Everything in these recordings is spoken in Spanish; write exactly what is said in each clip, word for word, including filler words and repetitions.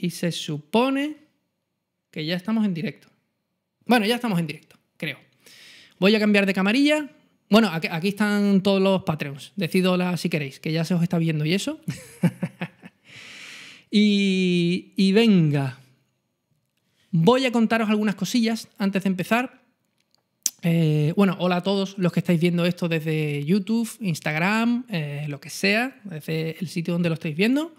Y se supone que ya estamos en directo. Bueno, ya estamos en directo, creo. Voy a cambiar de camarilla. Bueno, aquí están todos los Patreons. Decid hola si queréis, que ya se os está viendo y eso. y, y venga. Voy a contaros algunas cosillas antes de empezar. Eh, bueno, hola a todos los que estáis viendo esto desde YouTube, Instagram, eh, lo que sea, desde el sitio donde lo estáis viendo.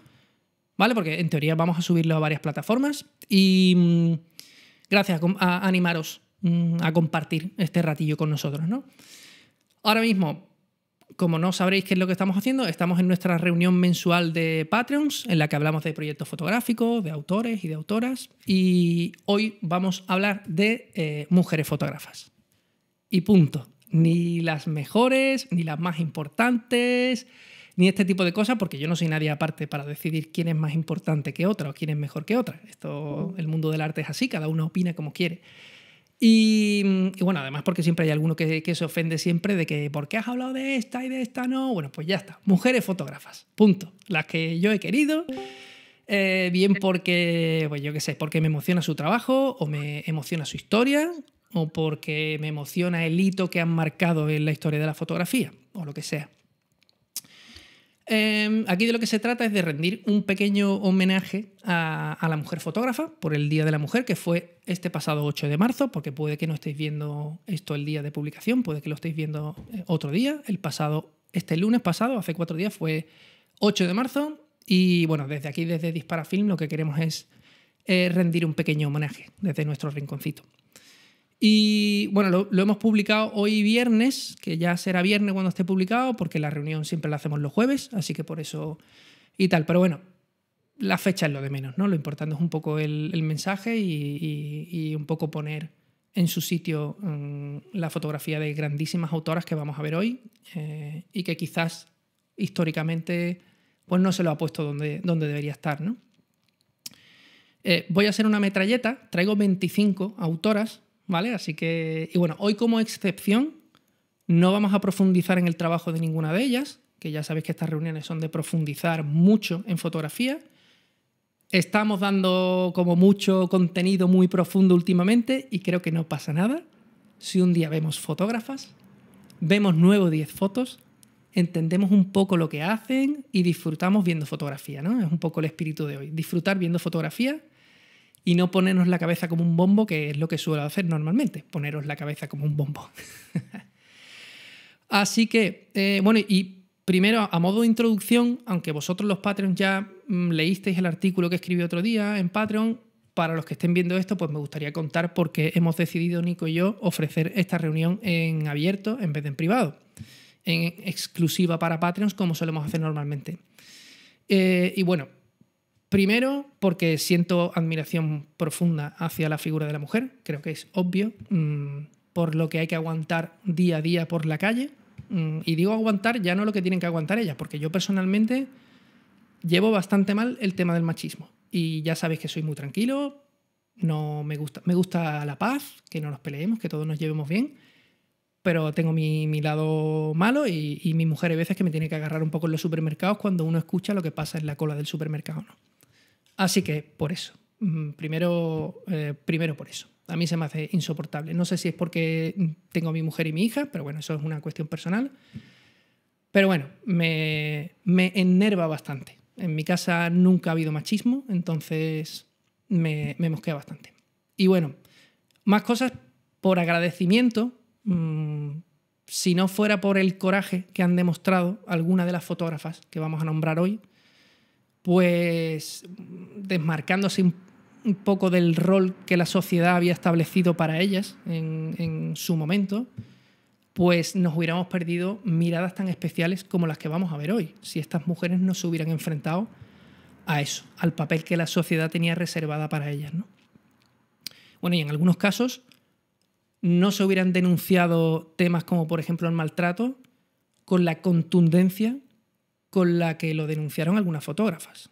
¿Vale? Porque en teoría vamos a subirlo a varias plataformas. Y mmm, gracias a, a animaros mmm, a compartir este ratillo con nosotros, ¿no? Ahora mismo, como no sabréis qué es lo que estamos haciendo, estamos en nuestra reunión mensual de Patreons, en la que hablamos de proyectos fotográficos, de autores y de autoras, y hoy vamos a hablar de eh, mujeres fotógrafas. Y punto. Ni las mejores, ni las más importantes, ni este tipo de cosas, porque yo no soy nadie aparte para decidir quién es más importante que otra o quién es mejor que otra. Esto, el mundo del arte es así, cada uno opina como quiere. Y, y bueno, además porque siempre hay alguno que, que se ofende siempre de que ¿por qué has hablado de esta y de esta no? Bueno, pues ya está. Mujeres fotógrafas, punto. Las que yo he querido, eh, bien porque, pues yo qué sé, porque me emociona su trabajo o me emociona su historia o porque me emociona el hito que han marcado en la historia de la fotografía o lo que sea. Eh, aquí de lo que se trata es de rendir un pequeño homenaje a, a la mujer fotógrafa por el Día de la Mujer, que fue este pasado ocho de marzo, porque puede que no estéis viendo esto el día de publicación, puede que lo estéis viendo otro día. El pasado, este lunes pasado, hace cuatro días, fue ocho de marzo. Y bueno, desde aquí, desde DisparaFilm, lo que queremos es eh, rendir un pequeño homenaje desde nuestro rinconcito. Y bueno, lo, lo hemos publicado hoy viernes, que ya será viernes cuando esté publicado, porque la reunión siempre la hacemos los jueves, así que por eso y tal. Pero bueno, la fecha es lo de menos, ¿no? Lo importante es un poco el, el mensaje y, y, y un poco poner en su sitio um, la fotografía de grandísimas autoras que vamos a ver hoy eh, y que quizás históricamente pues no se lo ha puesto donde, donde debería estar, ¿no? Eh, voy a hacer una metralleta, traigo veinticinco autoras, ¿vale? Así que, y bueno, hoy como excepción no vamos a profundizar en el trabajo de ninguna de ellas, que ya sabéis que estas reuniones son de profundizar mucho en fotografía. Estamos dando como mucho contenido muy profundo últimamente y creo que no pasa nada. Si un día vemos fotógrafas, vemos nueve o diez fotos, entendemos un poco lo que hacen y disfrutamos viendo fotografía, ¿no? Es un poco el espíritu de hoy, disfrutar viendo fotografía. Y no ponernos la cabeza como un bombo, que es lo que suelo hacer normalmente, poneros la cabeza como un bombo. Así que, eh, bueno, y primero, a modo de introducción, aunque vosotros los Patreons ya mmm, leísteis el artículo que escribí otro día en Patreon, para los que estén viendo esto, pues me gustaría contar por qué hemos decidido, Nico y yo, ofrecer esta reunión en abierto en vez de en privado, en exclusiva para Patreons, como solemos hacer normalmente. Eh, y bueno... Primero, porque siento admiración profunda hacia la figura de la mujer, creo que es obvio, mmm, por lo que hay que aguantar día a día por la calle. Mmm, y digo aguantar ya no lo que tienen que aguantar ellas, porque yo personalmente llevo bastante mal el tema del machismo. Y ya sabéis que soy muy tranquilo, no me, gusta, me gusta la paz, que no nos peleemos, que todos nos llevemos bien, pero tengo mi, mi lado malo y, y mi mujer hay veces que me tiene que agarrar un poco en los supermercados cuando uno escucha lo que pasa en la cola del supermercado, ¿no? Así que por eso, primero, eh, primero por eso. A mí se me hace insoportable. No sé si es porque tengo a mi mujer y mi hija, pero bueno, eso es una cuestión personal. Pero bueno, me, me enerva bastante. En mi casa nunca ha habido machismo, entonces me, me mosquea bastante. Y bueno, más cosas por agradecimiento. Mmm, si no fuera por el coraje que han demostrado algunas de las fotógrafas que vamos a nombrar hoy, pues desmarcándose un poco del rol que la sociedad había establecido para ellas en, en su momento, pues nos hubiéramos perdido miradas tan especiales como las que vamos a ver hoy, si estas mujeres no se hubieran enfrentado a eso, al papel que la sociedad tenía reservada para ellas, ¿no? Bueno, y en algunos casos no se hubieran denunciado temas como, por ejemplo, el maltrato con la contundencia con la que lo denunciaron algunas fotógrafas,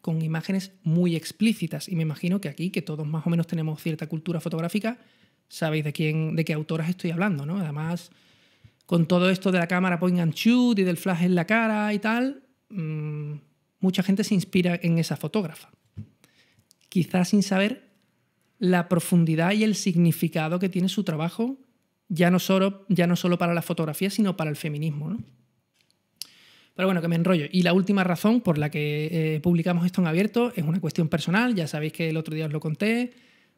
con imágenes muy explícitas. Y me imagino que aquí, que todos más o menos tenemos cierta cultura fotográfica, sabéis de quién, de qué autoras estoy hablando, ¿no? Además, con todo esto de la cámara point and shoot y del flash en la cara y tal, mmm, mucha gente se inspira en esa fotógrafa. quizás sin saber la profundidad y el significado que tiene su trabajo, ya no solo, ya no solo para la fotografía, sino para el feminismo, ¿no? Pero bueno, que me enrollo. Y la última razón por la que eh, publicamos esto en abierto es una cuestión personal. Ya sabéis que el otro día os lo conté.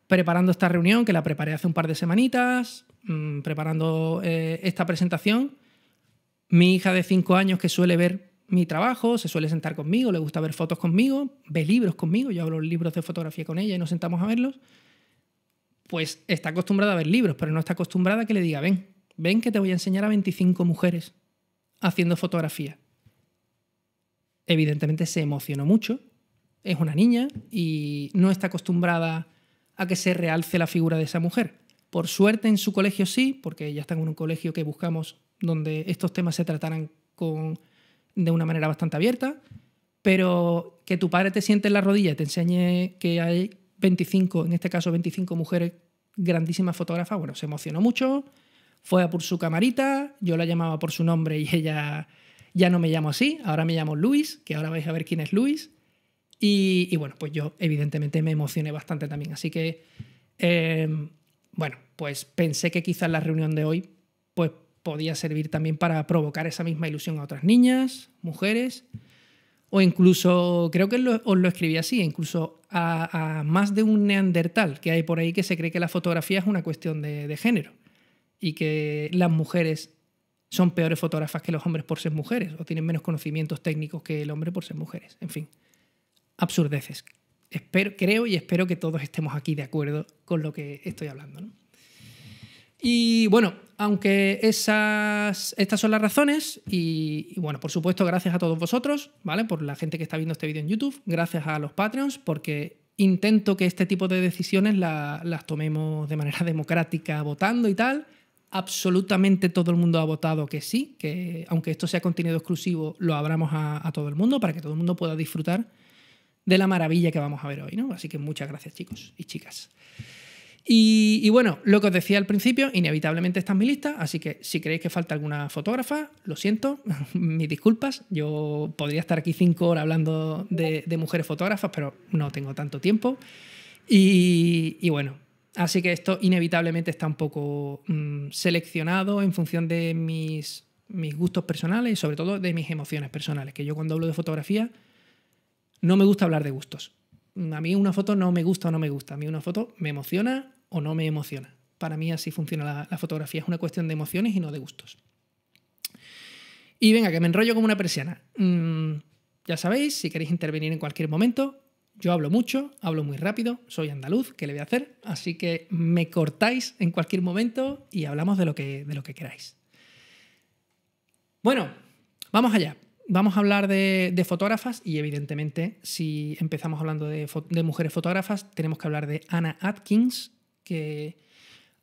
Preparando esta reunión, que la preparé hace un par de semanitas, mmm, preparando eh, esta presentación, mi hija de cinco años, que suele ver mi trabajo, se suele sentar conmigo, le gusta ver fotos conmigo, ve libros conmigo, yo hablo libros de fotografía con ella y nos sentamos a verlos, pues está acostumbrada a ver libros, pero no está acostumbrada a que le diga, ven, ven que te voy a enseñar a veinticinco mujeres haciendo fotografía. Evidentemente se emocionó mucho, es una niña y no está acostumbrada a que se realce la figura de esa mujer. Por suerte en su colegio sí, porque ella está en un colegio que buscamos donde estos temas se trataran con, de una manera bastante abierta, pero que tu padre te siente en la rodilla y te enseñe que hay veinticinco, en este caso veinticinco mujeres grandísimas fotógrafas, bueno, se emocionó mucho, fue a por su camarita, yo la llamaba por su nombre y ella... Ya no me llamo así, ahora me llamo Luis, que ahora vais a ver quién es Luis. Y, y bueno, pues yo evidentemente me emocioné bastante también. Así que, eh, bueno, pues pensé que quizás la reunión de hoy pues, podía servir también para provocar esa misma ilusión a otras niñas, mujeres, o incluso, creo que lo, os lo escribí así, incluso a, a más de un neandertal que hay por ahí que se cree que la fotografía es una cuestión de, de género y que las mujeres son peores fotógrafas que los hombres por ser mujeres o tienen menos conocimientos técnicos que el hombre por ser mujeres. En fin, absurdeces. Espero, creo y espero que todos estemos aquí de acuerdo con lo que estoy hablando, ¿no? Y bueno, aunque esas, estas son las razones y, y bueno, por supuesto, gracias a todos vosotros, ¿vale? Por la gente que está viendo este vídeo en YouTube, gracias a los Patreons, porque intento que este tipo de decisiones la, las tomemos de manera democrática, votando y tal. Absolutamente todo el mundo ha votado que sí, que aunque esto sea contenido exclusivo, lo abramos a, a todo el mundo para que todo el mundo pueda disfrutar de la maravilla que vamos a ver hoy, ¿no? Así que muchas gracias, chicos y chicas. Y, y bueno, lo que os decía al principio, inevitablemente está en mi lista, así que si creéis que falta alguna fotógrafa, lo siento, mis disculpas. Yo podría estar aquí cinco horas hablando de, de mujeres fotógrafas, pero no tengo tanto tiempo. Y, y bueno... Así que esto inevitablemente está un poco mmm, seleccionado en función de mis, mis gustos personales y sobre todo de mis emociones personales, que yo cuando hablo de fotografía no me gusta hablar de gustos. A mí una foto no me gusta o no me gusta, a mí una foto me emociona o no me emociona. Para mí así funciona la, la fotografía, es una cuestión de emociones y no de gustos. Y venga, que me enrollo como una persiana. Mm, ya sabéis, si queréis intervenir en cualquier momento... Yo hablo mucho, hablo muy rápido, soy andaluz, ¿qué le voy a hacer? Así que me cortáis en cualquier momento y hablamos de lo que, de lo que queráis. Bueno, vamos allá. Vamos a hablar de, de fotógrafas y evidentemente si empezamos hablando de, de mujeres fotógrafas tenemos que hablar de Anna Atkins, que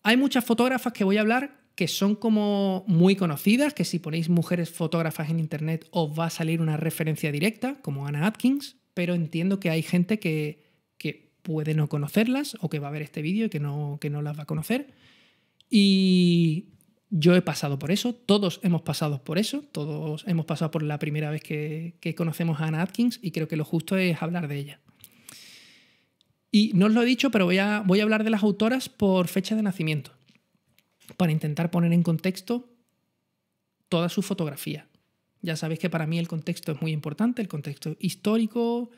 hay muchas fotógrafas que voy a hablar que son como muy conocidas, que si ponéis mujeres fotógrafas en internet os va a salir una referencia directa, como Anna Atkins, pero entiendo que hay gente que, que puede no conocerlas o que va a ver este vídeo y que no, que no las va a conocer. Y yo he pasado por eso, todos hemos pasado por eso, todos hemos pasado por la primera vez que, que conocemos a Anna Atkins y creo que lo justo es hablar de ella. Y no os lo he dicho, pero voy a, voy a hablar de las autoras por fecha de nacimiento, para intentar poner en contexto toda su fotografía. Ya sabéis que para mí el contexto es muy importante, el contexto histórico,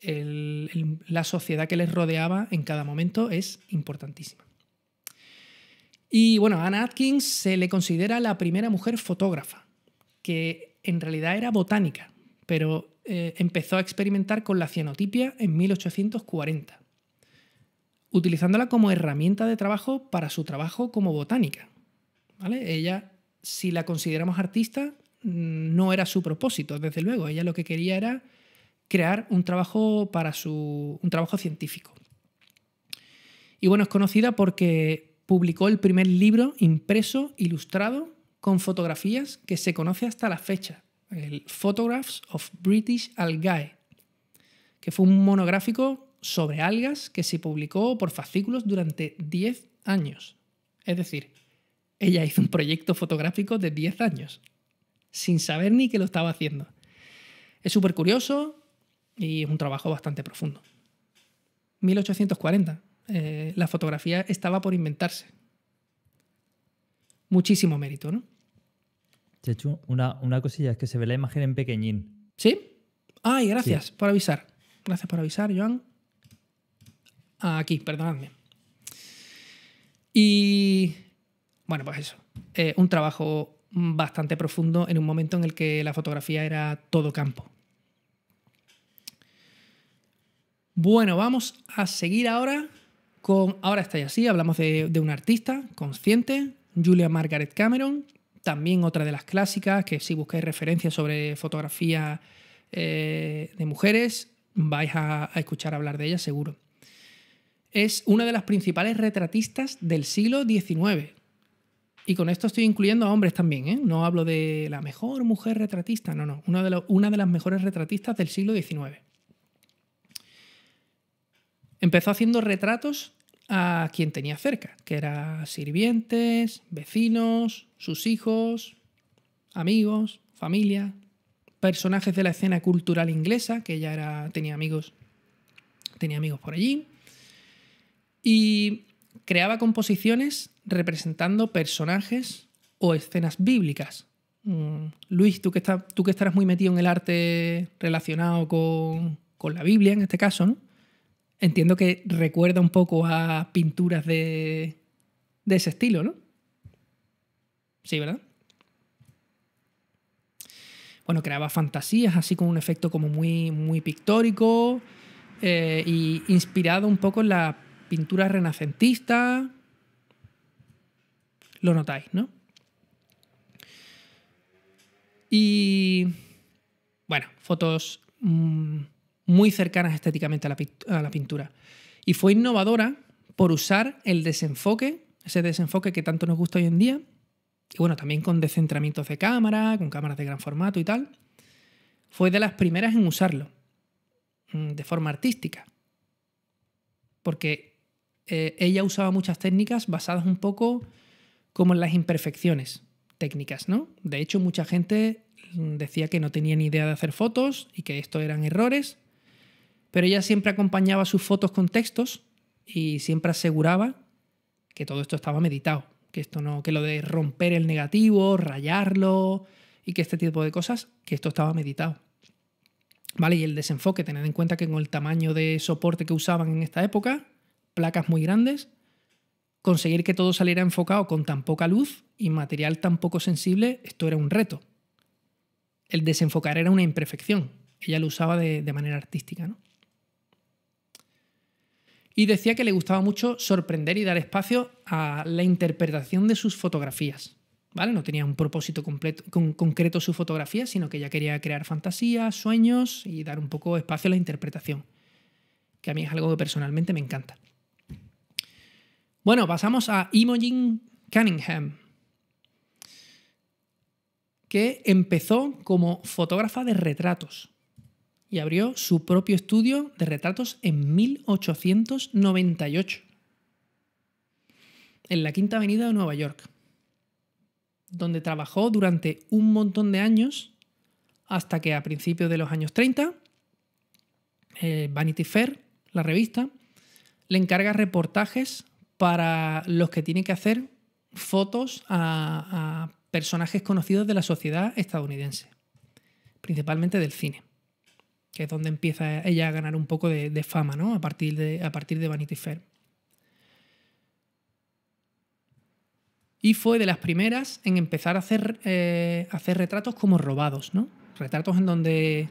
el, el, la sociedad que les rodeaba en cada momento es importantísima. Y bueno, a Anna Atkins se le considera la primera mujer fotógrafa, que en realidad era botánica, pero eh, empezó a experimentar con la cianotipia en mil ochocientos cuarenta, utilizándola como herramienta de trabajo para su trabajo como botánica, ¿vale? Ella, si la consideramos artista, no era su propósito, desde luego. Ella lo que quería era crear un trabajo para su un trabajo científico. Y bueno, es conocida porque publicó el primer libro impreso, ilustrado, con fotografías que se conoce hasta la fecha, el Photographs of British Algae, que fue un monográfico sobre algas que se publicó por fascículos durante diez años. Es decir, ella hizo un proyecto fotográfico de diez años. Sin saber ni que lo estaba haciendo. Es súper curioso y es un trabajo bastante profundo. mil ochocientos cuarenta. Eh, la fotografía estaba por inventarse. Muchísimo mérito, ¿no? Chechu, una, una cosilla, es que se ve la imagen en pequeñín. ¿Sí? Ay, gracias sí. por avisar. Gracias por avisar, Joan. Aquí, perdonadme. Y bueno, pues eso. Eh, un trabajo bastante profundo en un momento en el que la fotografía era todo campo. Bueno, vamos a seguir ahora con... Ahora está ya así, hablamos de, de una artista consciente, Julia Margaret Cameron, también otra de las clásicas, que si buscáis referencias sobre fotografía eh, de mujeres, vais a, a escuchar hablar de ella seguro. Es una de las principales retratistas del siglo diecinueve. Y con esto estoy incluyendo a hombres también, ¿eh? No hablo de la mejor mujer retratista, no, no. Una de, lo, una de las mejores retratistas del siglo diecinueve. Empezó haciendo retratos a quien tenía cerca, que eran sirvientes, vecinos, sus hijos, amigos, familia, personajes de la escena cultural inglesa, que ella era, tenía, amigos, tenía amigos por allí. Y creaba composiciones representando personajes o escenas bíblicas. Mm. Luis, tú que, está, tú que estarás muy metido en el arte relacionado con, con la Biblia, en este caso, ¿no? Entiendo que recuerda un poco a pinturas de, de ese estilo, ¿no? Sí, ¿verdad? Bueno, creaba fantasías así con un efecto como muy, muy pictórico eh, y inspirado un poco en la pintura renacentista. Lo notáis, ¿no? Y bueno, fotos mmm, muy cercanas estéticamente a la, a la pintura. Y fue innovadora por usar el desenfoque, ese desenfoque que tanto nos gusta hoy en día, y bueno, también con descentramientos de cámara, con cámaras de gran formato y tal. Fue de las primeras en usarlo mmm, de forma artística. Porque eh, ella usaba muchas técnicas basadas un poco como en las imperfecciones técnicas, ¿no? De hecho, mucha gente decía que no tenía ni idea de hacer fotos y que esto eran errores, pero ella siempre acompañaba sus fotos con textos y siempre aseguraba que todo esto estaba meditado, que esto no, que lo de romper el negativo, rayarlo y que este tipo de cosas, que esto estaba meditado. Vale, y el desenfoque, tened en cuenta que con el tamaño de soporte que usaban en esta época, placas muy grandes, conseguir que todo saliera enfocado con tan poca luz y material tan poco sensible, esto era un reto. El desenfocar era una imperfección. Ella lo usaba de, de manera artística, ¿no? Y decía que le gustaba mucho sorprender y dar espacio a la interpretación de sus fotografías. ¿Vale? No tenía un propósito completo, con, concreto su fotografía, sino que ella quería crear fantasías, sueños y dar un poco espacio a la interpretación, que a mí es algo que personalmente me encanta. Bueno, pasamos a Imogen Cunningham, que empezó como fotógrafa de retratos y abrió su propio estudio de retratos en mil ochocientos noventa y ocho, en la Quinta Avenida de Nueva York, donde trabajó durante un montón de años hasta que a principios de los años treinta, eh, Vanity Fair, la revista, le encarga reportajes para los que tienen que hacer fotos a, a personajes conocidos de la sociedad estadounidense, principalmente del cine, que es donde empieza ella a ganar un poco de, de fama, ¿no? A partir de, a partir de Vanity Fair. Y fue de las primeras en empezar a hacer, eh, hacer retratos como robados, ¿no? Retratos en donde,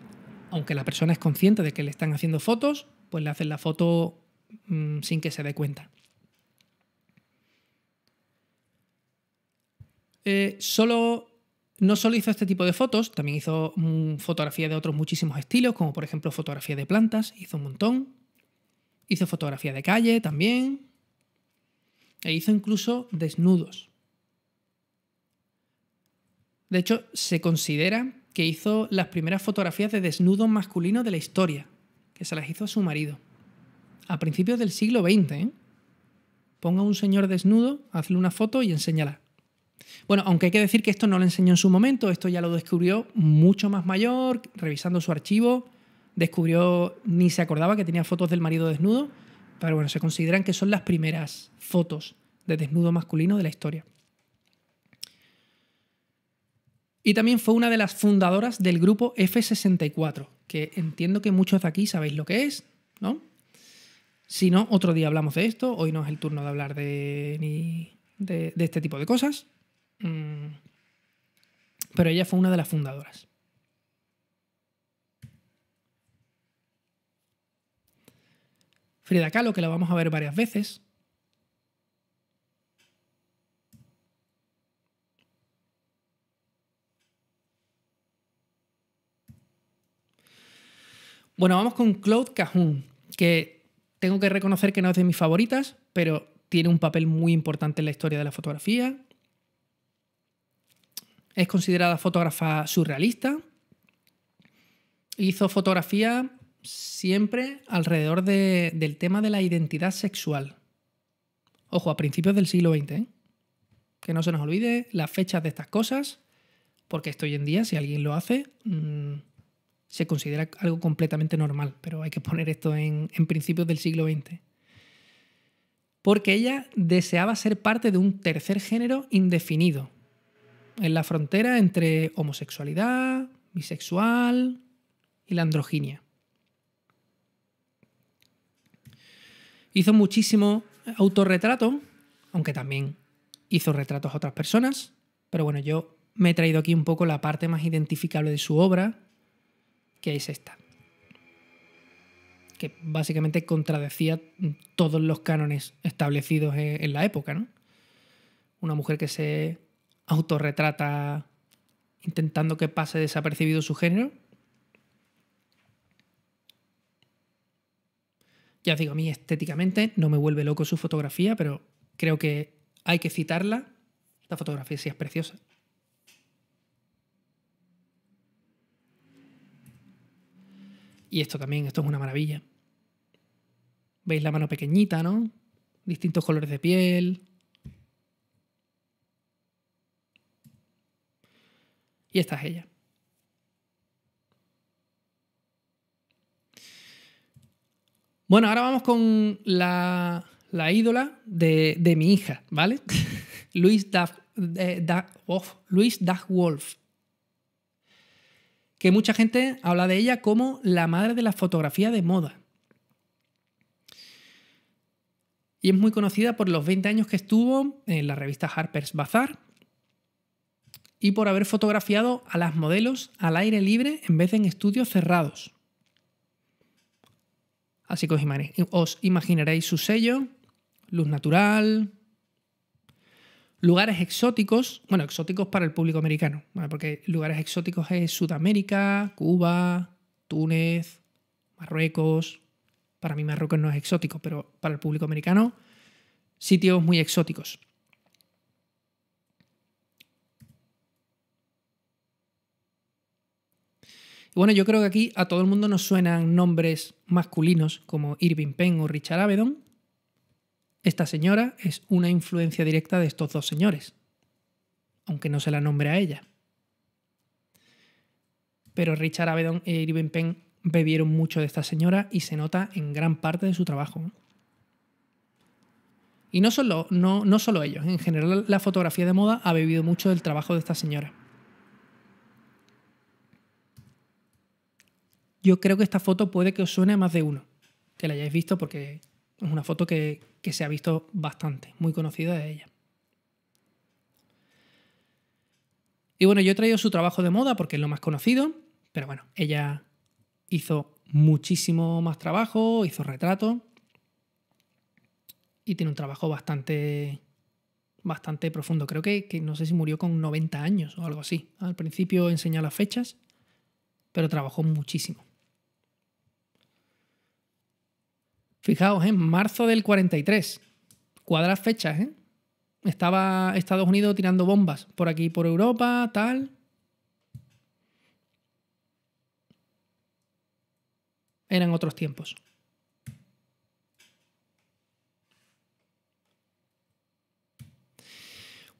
aunque la persona es consciente de que le están haciendo fotos, pues le hacen la foto mmm, sin que se dé cuenta. Eh, solo, no solo hizo este tipo de fotos, también hizo mmm, fotografía de otros muchísimos estilos, como por ejemplo fotografía de plantas, hizo un montón. Hizo fotografía de calle también. E hizo incluso desnudos. De hecho, se considera que hizo las primeras fotografías de desnudos masculinos de la historia, que se las hizo a su marido. A principios del siglo veinte, ¿eh? Ponga a un señor desnudo, hazle una foto y enséñala. Bueno, aunque hay que decir que esto no lo enseñó en su momento, esto ya lo descubrió mucho más mayor, revisando su archivo, descubrió, ni se acordaba que tenía fotos del marido desnudo, Pero bueno, se consideran que son las primeras fotos de desnudo masculino de la historia. Y también fue una de las fundadoras del grupo F sesenta y cuatro, que entiendo que muchos de aquí sabéis lo que es, ¿no? Si no, otro día hablamos de esto. Hoy no es el turno de hablar de, ni, de, de este tipo de cosas. Pero ella fue una de las fundadoras. Frida Kahlo, que la vamos a ver varias veces. Bueno, vamos con Claude Cahun, que tengo que reconocer que no es de mis favoritas, pero tiene un papel muy importante en la historia de la fotografía. Es considerada fotógrafa surrealista. Hizo fotografía siempre alrededor de, del tema de la identidad sexual. Ojo, a principios del siglo veinte, ¿eh? Que no se nos olvide las fechas de estas cosas, porque esto hoy en día, si alguien lo hace, mmm, se considera algo completamente normal, pero hay que poner esto en, en principios del siglo veinte. Porque ella deseaba ser parte de un tercer género indefinido, en la frontera entre homosexualidad, bisexual y la androginia. Hizo muchísimo autorretrato, aunque también hizo retratos a otras personas, pero bueno, yo me he traído aquí un poco la parte más identificable de su obra, que es esta, que básicamente contradecía todos los cánones establecidos en la época, ¿no? Una mujer que se autorretrata intentando que pase desapercibido su género. Ya os digo, a mí estéticamente no me vuelve loco su fotografía, pero creo que hay que citarla. Esta fotografía sí es preciosa. Y esto también, esto es una maravilla. ¿Veis la mano pequeñita, no? Distintos colores de piel. Y esta es ella. Bueno, ahora vamos con la, la ídola de, de mi hija, ¿vale? Louise Dahl-Wolfe, que mucha gente habla de ella como la madre de la fotografía de moda. Y es muy conocida por los veinte años que estuvo en la revista Harper's Bazaar y por haber fotografiado a las modelos al aire libre en vez de en estudios cerrados. Así que os imaginaréis su sello, luz natural, lugares exóticos, bueno, exóticos para el público americano, ¿vale? Porque lugares exóticos es Sudamérica, Cuba, Túnez, Marruecos. Para mí Marruecos no es exótico, pero para el público americano, sitios muy exóticos. Bueno, yo creo que aquí a todo el mundo nos suenan nombres masculinos como Irving Penn o Richard Avedon. Esta señora es una influencia directa de estos dos señores, aunque no se la nombre a ella. Pero Richard Avedon e Irving Penn bebieron mucho de esta señora y se nota en gran parte de su trabajo. Y no solo, no, no solo ellos, en general la fotografía de moda ha bebido mucho del trabajo de esta señora. Yo creo que esta foto puede que os suene a más de uno, que la hayáis visto, porque es una foto que, que se ha visto bastante, muy conocida de ella. Y bueno, yo he traído su trabajo de moda porque es lo más conocido, pero bueno, ella hizo muchísimo más trabajo, hizo retrato y tiene un trabajo bastante, bastante profundo. Creo que, que no sé si murió con noventa años o algo así. Al principio enseña las fechas, pero trabajó muchísimo. Fijaos, en ¿eh? marzo del cuarenta y tres. Cuadras fechas, ¿eh? Estaba Estados Unidos tirando bombas por aquí, por Europa, tal. Eran otros tiempos.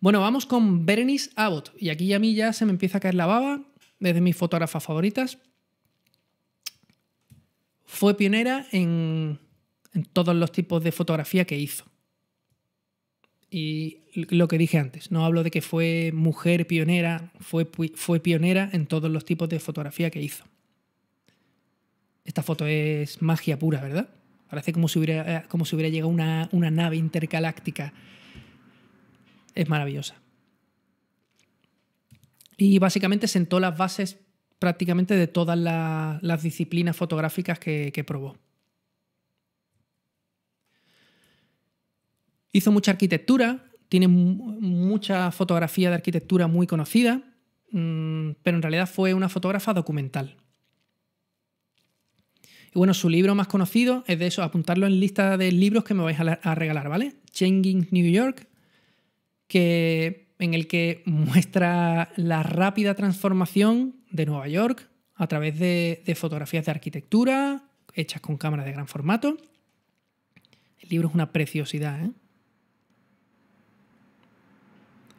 Bueno, vamos con Berenice Abbott. Y aquí a mí ya se me empieza a caer la baba. Desde mis fotógrafas favoritas. Fue pionera en... en todos los tipos de fotografía que hizo. Y lo que dije antes, no hablo de que fue mujer pionera, fue, fue pionera en todos los tipos de fotografía que hizo. Esta foto es magia pura, ¿verdad? Parece como si hubiera, como si hubiera llegado una, una nave intergaláctica. Es maravillosa. Y básicamente sentó las bases prácticamente de todas la, las disciplinas fotográficas que, que probó. Hizo mucha arquitectura, tiene mucha fotografía de arquitectura muy conocida, pero en realidad fue una fotógrafa documental. Y bueno, su libro más conocido es de eso, apuntarlo en lista de libros que me vais a regalar, ¿vale? Changing New York, que, en el que muestra la rápida transformación de Nueva York a través de, de fotografías de arquitectura hechas con cámaras de gran formato. El libro es una preciosidad, ¿eh?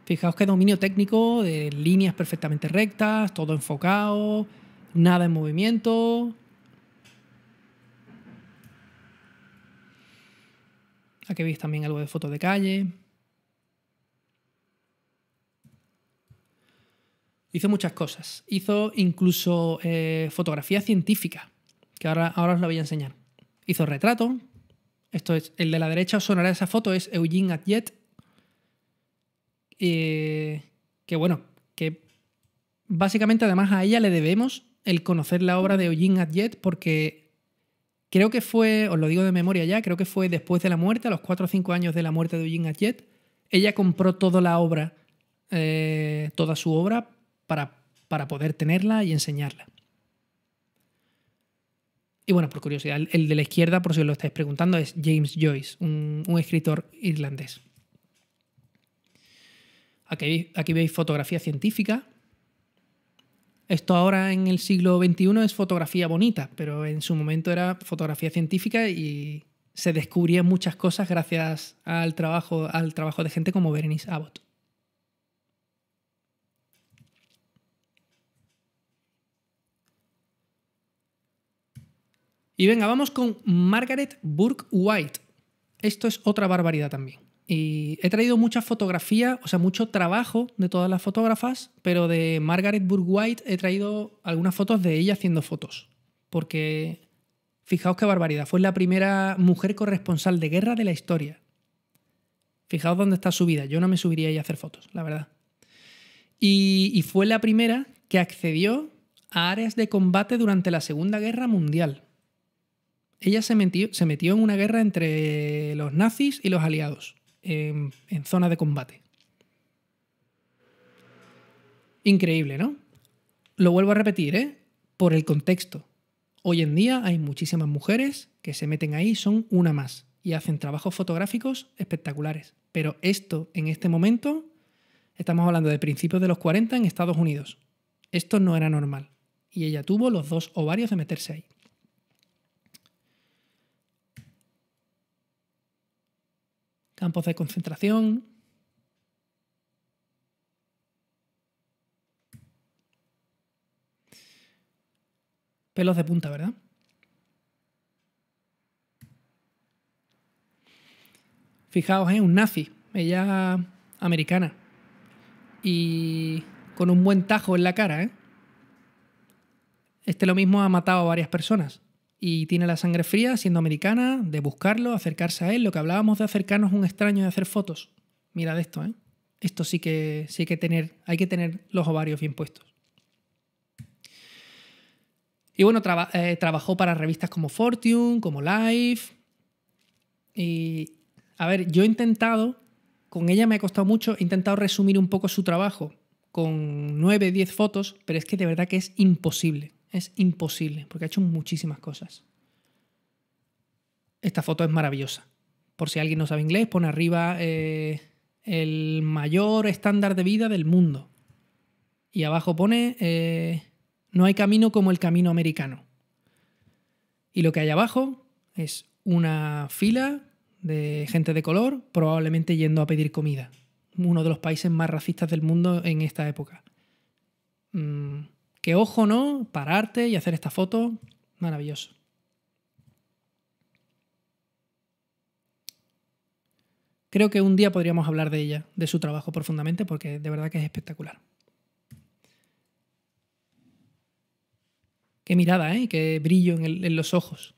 Fijaos qué dominio técnico de líneas perfectamente rectas, todo enfocado, nada en movimiento. Aquí veis también algo de fotos de calle. Hizo muchas cosas. Hizo incluso eh, fotografía científica, que ahora, ahora os la voy a enseñar. Hizo retrato. Esto es, el de la derecha os sonará esa foto, es Eugène Atget. Eh, que bueno, que básicamente además a ella le debemos el conocer la obra de Eugène Atget, porque creo que fue, os lo digo de memoria ya, creo que fue después de la muerte, a los cuatro o cinco años de la muerte de Eugène Atget, ella compró toda la obra, eh, toda su obra para, para poder tenerla y enseñarla. Y bueno, por curiosidad, el, el de la izquierda, por si os lo estáis preguntando, es James Joyce, un, un escritor irlandés. Aquí, aquí veis fotografía científica. Esto ahora en el siglo veintiuno es fotografía bonita, pero en su momento era fotografía científica y se descubrían muchas cosas gracias al trabajo, al trabajo de gente como Berenice Abbott. Y venga, vamos con Margaret Bourke-White. Esto es otra barbaridad también. Y he traído mucha fotografía, o sea, mucho trabajo de todas las fotógrafas, pero de Margaret Bourke-White he traído algunas fotos de ella haciendo fotos. Porque, fijaos qué barbaridad, fue la primera mujer corresponsal de guerra de la historia. Fijaos dónde está su vida, yo no me subiría ahí a hacer fotos, la verdad. Y, y fue la primera que accedió a áreas de combate durante la Segunda Guerra Mundial. Ella se metió, se metió en una guerra entre los nazis y los aliados. En, en zona de combate. Increíble, ¿no? Lo vuelvo a repetir, ¿eh? Por el contexto. Hoy en día hay muchísimas mujeres que se meten ahí, son una más, y hacen trabajos fotográficos espectaculares. Pero esto, en este momento, estamos hablando de principios de los cuarenta en Estados Unidos. Esto no era normal. Y ella tuvo los dos ovarios de meterse ahí. Campos de concentración. Pelos de punta, ¿verdad? Fijaos, ¿eh? Un nazi, ella americana. Y con un buen tajo en la cara, ¿eh? Este lo mismo ha matado a varias personas. Y tiene la sangre fría, siendo americana, de buscarlo, acercarse a él. Lo que hablábamos de acercarnos a un extraño y hacer fotos. Mirad esto, ¿eh? Esto sí que, sí que tener, hay que tener los ovarios bien puestos. Y bueno, traba, eh, trabajó para revistas como Fortune, como Life. Y, a ver, yo he intentado, con ella me ha costado mucho, he intentado resumir un poco su trabajo con nueve, diez fotos, pero es que de verdad que es imposible. Es imposible, porque ha hecho muchísimas cosas. Esta foto es maravillosa. Por si alguien no sabe inglés, pone arriba eh, el mayor estándar de vida del mundo. Y abajo pone eh, no hay camino como el camino americano. Y lo que hay abajo es una fila de gente de color, probablemente yendo a pedir comida. Uno de los países más racistas del mundo en esta época. Mm. Que ojo, ¿no? Pararte y hacer esta foto, maravilloso. Creo que un día podríamos hablar de ella, de su trabajo profundamente, porque de verdad que es espectacular. Qué mirada, ¿eh? Qué brillo en, el, en los ojos.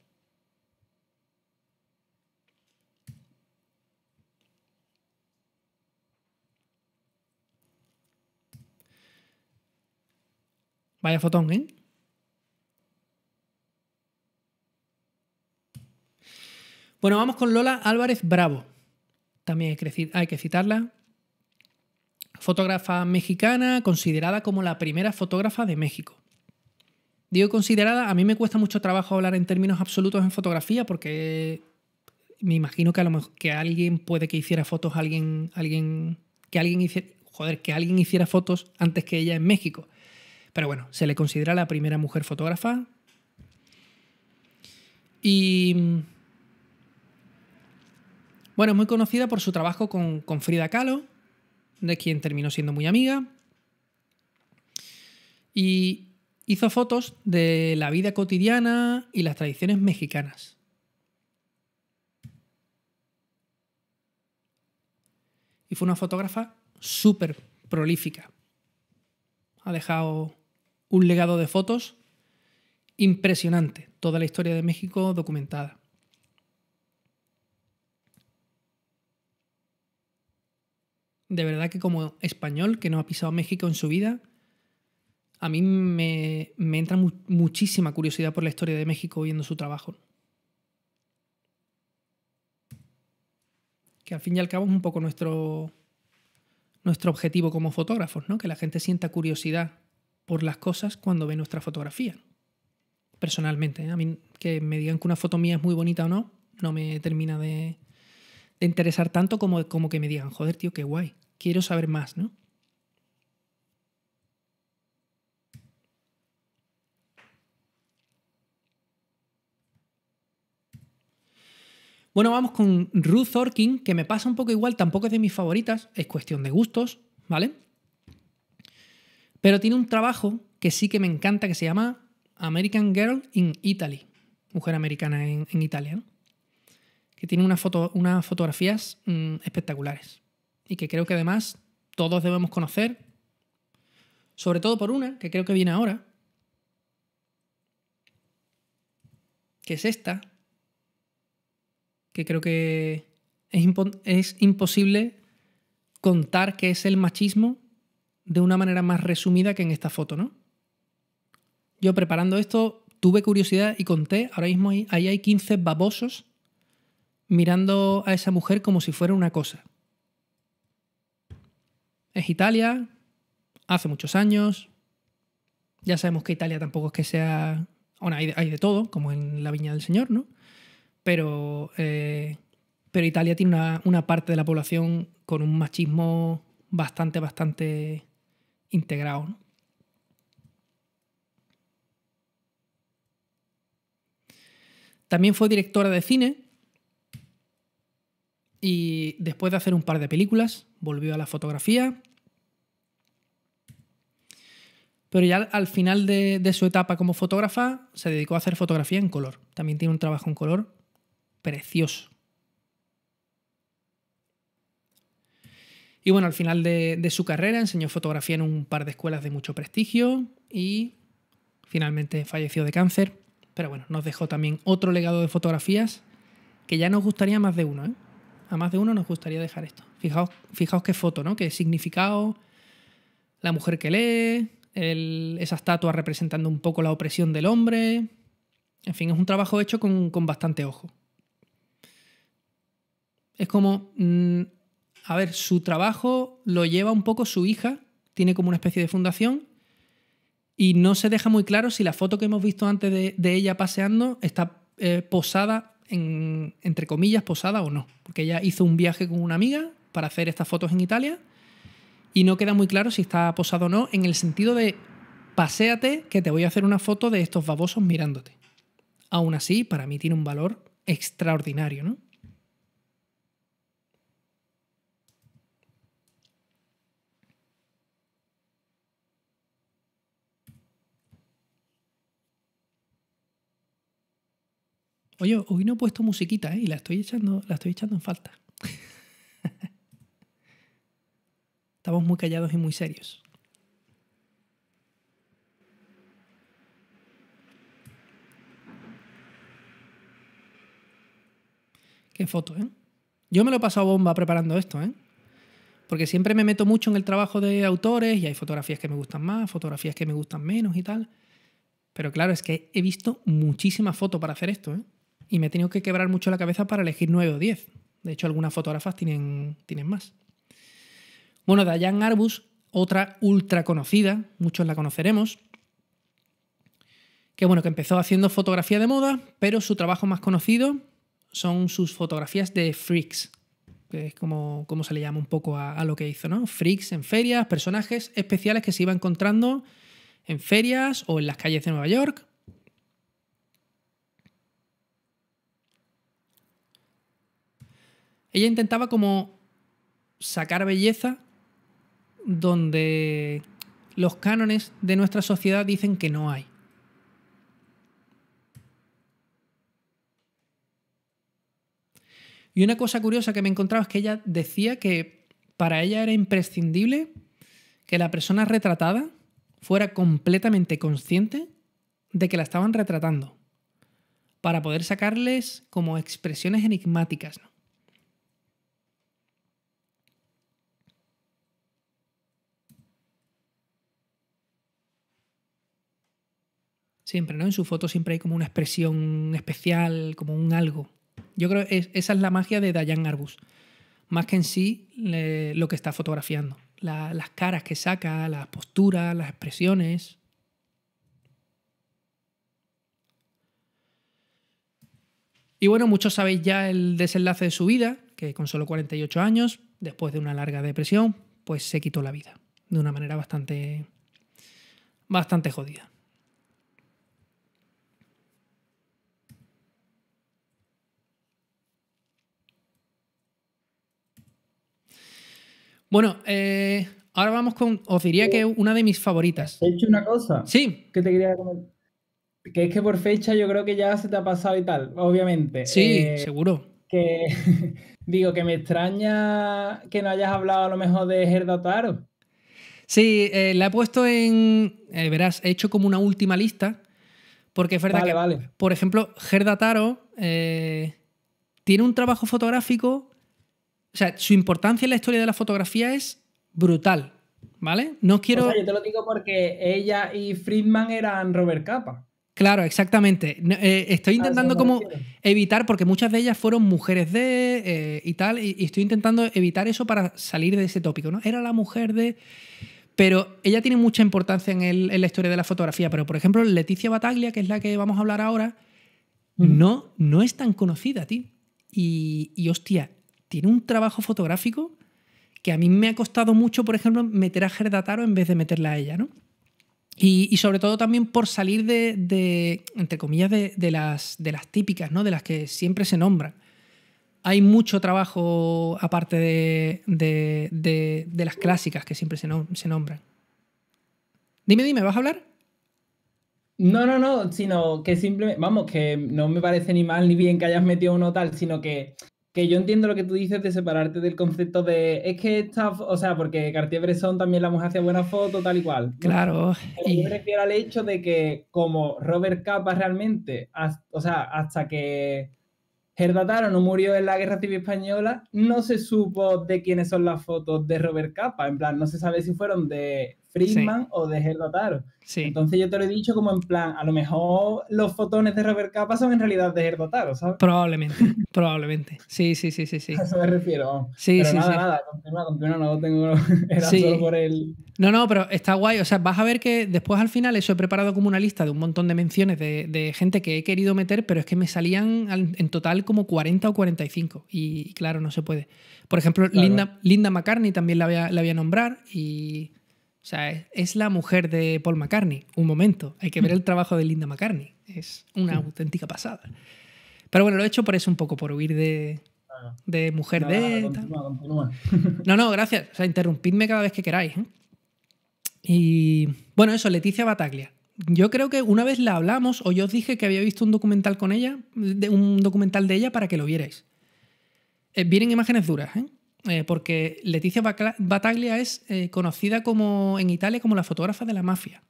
Vaya fotón, ¿eh? Bueno, vamos con Lola Álvarez Bravo. También hay que citarla. Fotógrafa mexicana, considerada como la primera fotógrafa de México. Digo considerada, a mí me cuesta mucho trabajo hablar en términos absolutos en fotografía porque me imagino que a lo mejor que alguien puede que hiciera fotos, alguien, alguien, que alguien hiciera, joder, que alguien hiciera fotos antes que ella en México. Pero bueno, se le considera la primera mujer fotógrafa. Y bueno, es muy conocida por su trabajo con, con Frida Kahlo, de quien terminó siendo muy amiga. Y hizo fotos de la vida cotidiana y las tradiciones mexicanas. Y fue una fotógrafa súper prolífica. Ha dejado un legado de fotos impresionante. Toda la historia de México documentada. De verdad que como español que no ha pisado México en su vida, a mí me, me entra mu muchísima curiosidad por la historia de México viendo su trabajo. Que al fin y al cabo es un poco nuestro, nuestro objetivo como fotógrafos, ¿no? Que la gente sienta curiosidad por las cosas cuando ve nuestra fotografía. Personalmente, ¿eh? A mí que me digan que una foto mía es muy bonita o no, no me termina de... de interesar tanto como, como que me digan, joder, tío, qué guay, quiero saber más, ¿no? Bueno, vamos con Ruth Orkin, que me pasa un poco igual, tampoco es de mis favoritas, es cuestión de gustos, ¿vale? Pero tiene un trabajo que sí que me encanta, que se llama American Girl in Italy, mujer americana en, en Italia, ¿no? Que tiene una foto, unas fotografías mmm, espectaculares y que creo que además todos debemos conocer, sobre todo por una que creo que viene ahora, que es esta, que creo que es, impo es imposible contar qué es el machismo de una manera más resumida que en esta foto, ¿no? Yo preparando esto tuve curiosidad y conté, ahora mismo ahí, ahí hay quince babosos mirando a esa mujer como si fuera una cosa. Es Italia, hace muchos años. Ya sabemos que Italia tampoco es que sea... Bueno, hay de, hay de todo, como en La Viña del Señor, ¿no? Pero, eh, pero Italia tiene una, una parte de la población con un machismo bastante, bastante integrado, ¿no? También fue directora de cine. Y después de hacer un par de películas, volvió a la fotografía. Pero ya al final de, de su etapa como fotógrafa, se dedicó a hacer fotografía en color. También tiene un trabajo en color precioso. Y bueno, al final de, de su carrera enseñó fotografía en un par de escuelas de mucho prestigio y finalmente falleció de cáncer. Pero bueno, nos dejó también otro legado de fotografías que ya nos gustaría más de uno, ¿eh? A más de uno nos gustaría dejar esto. Fijaos, fijaos qué foto, ¿no? Qué significado, la mujer que lee, el, esa estatua representando un poco la opresión del hombre. En fin, es un trabajo hecho con, con bastante ojo. Es como... Mmm, a ver, su trabajo lo lleva un poco su hija, tiene como una especie de fundación y no se deja muy claro si la foto que hemos visto antes de, de ella paseando está eh, posada... En, entre comillas, posada o no. Porque ella hizo un viaje con una amiga para hacer estas fotos en Italia y no queda muy claro si está posada o no en el sentido de paséate que te voy a hacer una foto de estos babosos mirándote. Aún así, para mí tiene un valor extraordinario, ¿no? Oye, hoy no he puesto musiquita, ¿eh? Y la estoy echando, la estoy echando en falta. Estamos muy callados y muy serios. Qué foto, ¿eh? Yo me lo he pasado bomba preparando esto, ¿eh? Porque siempre me meto mucho en el trabajo de autores y hay fotografías que me gustan más, fotografías que me gustan menos y tal. Pero claro, es que he visto muchísimas fotos para hacer esto, ¿eh? Y me he tenido que quebrar mucho la cabeza para elegir nueve o diez. De hecho, algunas fotógrafas tienen, tienen más. Bueno, Diane Arbus, otra ultra conocida, muchos la conoceremos, que bueno, que empezó haciendo fotografía de moda, pero su trabajo más conocido son sus fotografías de freaks, que es como, como se le llama un poco a, a lo que hizo, ¿no? Freaks en ferias, personajes especiales que se iba encontrando en ferias o en las calles de Nueva York. Ella intentaba como sacar belleza donde los cánones de nuestra sociedad dicen que no hay. Y una cosa curiosa que me encontraba es que ella decía que para ella era imprescindible que la persona retratada fuera completamente consciente de que la estaban retratando para poder sacarles como expresiones enigmáticas, ¿no? Siempre, ¿no? En su foto siempre hay como una expresión especial, como un algo. Yo creo que esa es la magia de Diane Arbus, más que en sí le, lo que está fotografiando. La, las caras que saca, las posturas, las expresiones. Y bueno, muchos sabéis ya el desenlace de su vida, que con solo cuarenta y ocho años, después de una larga depresión, pues se quitó la vida de una manera bastante, bastante jodida. Bueno, eh, ahora vamos con... Os diría que una de mis favoritas. He hecho una cosa. Sí. Que te quería comentar. Que es que por fecha yo creo que ya se te ha pasado y tal, obviamente. Sí, eh, seguro. Que digo que me extraña que no hayas hablado a lo mejor de Gerda Taro. Sí, eh, la he puesto en... Eh, verás, he hecho como una última lista. Porque es verdad vale, que, vale. por ejemplo, Gerda Taro eh, tiene un trabajo fotográfico... O sea, su importancia en la historia de la fotografía es brutal, ¿vale? No quiero... O sea, yo te lo digo porque ella y Friedman eran Robert Capa. Claro, exactamente. Eh, estoy intentando como evitar, porque muchas de ellas fueron mujeres de eh, y tal, y, y estoy intentando evitar eso para salir de ese tópico, ¿no? Era la mujer de... Pero ella tiene mucha importancia en, el, en la historia de la fotografía, pero por ejemplo Letizia Battaglia, que es la que vamos a hablar ahora, mm. no, no es tan conocida, tío. Y, y hostia... Tiene un trabajo fotográfico que a mí me ha costado mucho, por ejemplo, meter a Gerda Taro en vez de meterla a ella, ¿no? Y, y sobre todo también por salir de, de entre comillas, de, de, las, de las típicas, ¿no? De las que siempre se nombran. Hay mucho trabajo aparte de, de, de, de las clásicas que siempre se, no, se nombran. Dime, dime, ¿vas a hablar? No, no, no, sino que simplemente, vamos, que no me parece ni mal ni bien que hayas metido uno tal, sino que... Que yo entiendo lo que tú dices de separarte del concepto de... Es que esta... O sea, porque Cartier-Bresson también la mujer hacía buenas fotos, tal y cual. Claro. Pero yo me refiero al hecho de que como Robert Capa realmente... Hasta, o sea, hasta que Gerda Taro no murió en la Guerra Civil Española, no se supo de quiénes son las fotos de Robert Capa. En plan, no se sabe si fueron de Friedman sí. o de Gerda Taro. Sí. Entonces yo te lo he dicho como en plan, a lo mejor los fotones de Robert Capa son en realidad de Gerda Taro, ¿sabes? Probablemente, probablemente. Sí, sí, sí, sí, sí. A eso me refiero. Sí, pero sí, nada, sí. nada, continúa, continúa, no tengo... Era sí. solo por el... No, no, pero está guay. O sea, vas a ver que después al final eso he preparado como una lista de un montón de menciones de, de gente que he querido meter, pero es que me salían en total como cuarenta o cuarenta y cinco. Y claro, no se puede. Por ejemplo, claro. Linda, Linda McCartney también la voy a, la voy a nombrar y... O sea, es la mujer de Paul McCartney. Un momento, hay que ver el trabajo de Linda McCartney. Es una auténtica pasada. Pero bueno, lo he hecho por eso un poco, por huir de, de mujer nada, de... Nada, continúa, continúa. No, no, gracias. O sea, interrumpidme cada vez que queráis, ¿eh? Y bueno, eso, Letizia Battaglia. Yo creo que una vez la hablamos o yo os dije que había visto un documental con ella, de, un documental de ella para que lo vierais. Eh, vienen imágenes duras, ¿eh? eh, porque Letizia Battaglia es eh, conocida como en Italia como la fotógrafa de la mafia.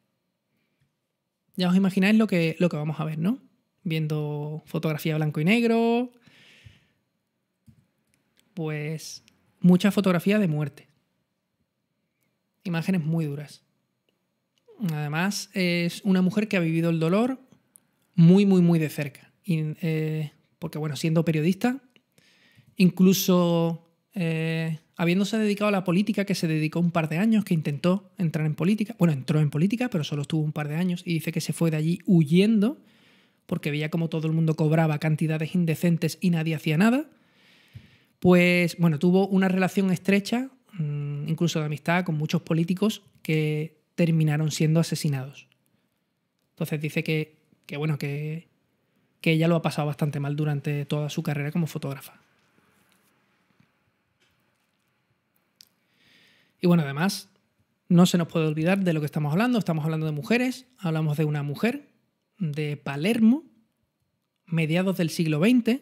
Ya os imagináis lo que, lo que vamos a ver, ¿no? Viendo fotografía blanco y negro, pues mucha fotografía de muerte. Imágenes muy duras. Además, es una mujer que ha vivido el dolor muy, muy, muy de cerca. Y, eh, porque, bueno, siendo periodista, incluso eh, habiéndose dedicado a la política, que se dedicó un par de años, que intentó entrar en política. Bueno, entró en política, pero solo estuvo un par de años. Y dice que se fue de allí huyendo porque veía como todo el mundo cobraba cantidades indecentes y nadie hacía nada. Pues, bueno, tuvo una relación estrecha, incluso de amistad, con muchos políticos que terminaron siendo asesinados. Entonces dice que, que bueno, que, que ella lo ha pasado bastante mal durante toda su carrera como fotógrafa. Y bueno, además, no se nos puede olvidar de lo que estamos hablando. Estamos hablando de mujeres. Hablamos de una mujer de Palermo, mediados del siglo veinte.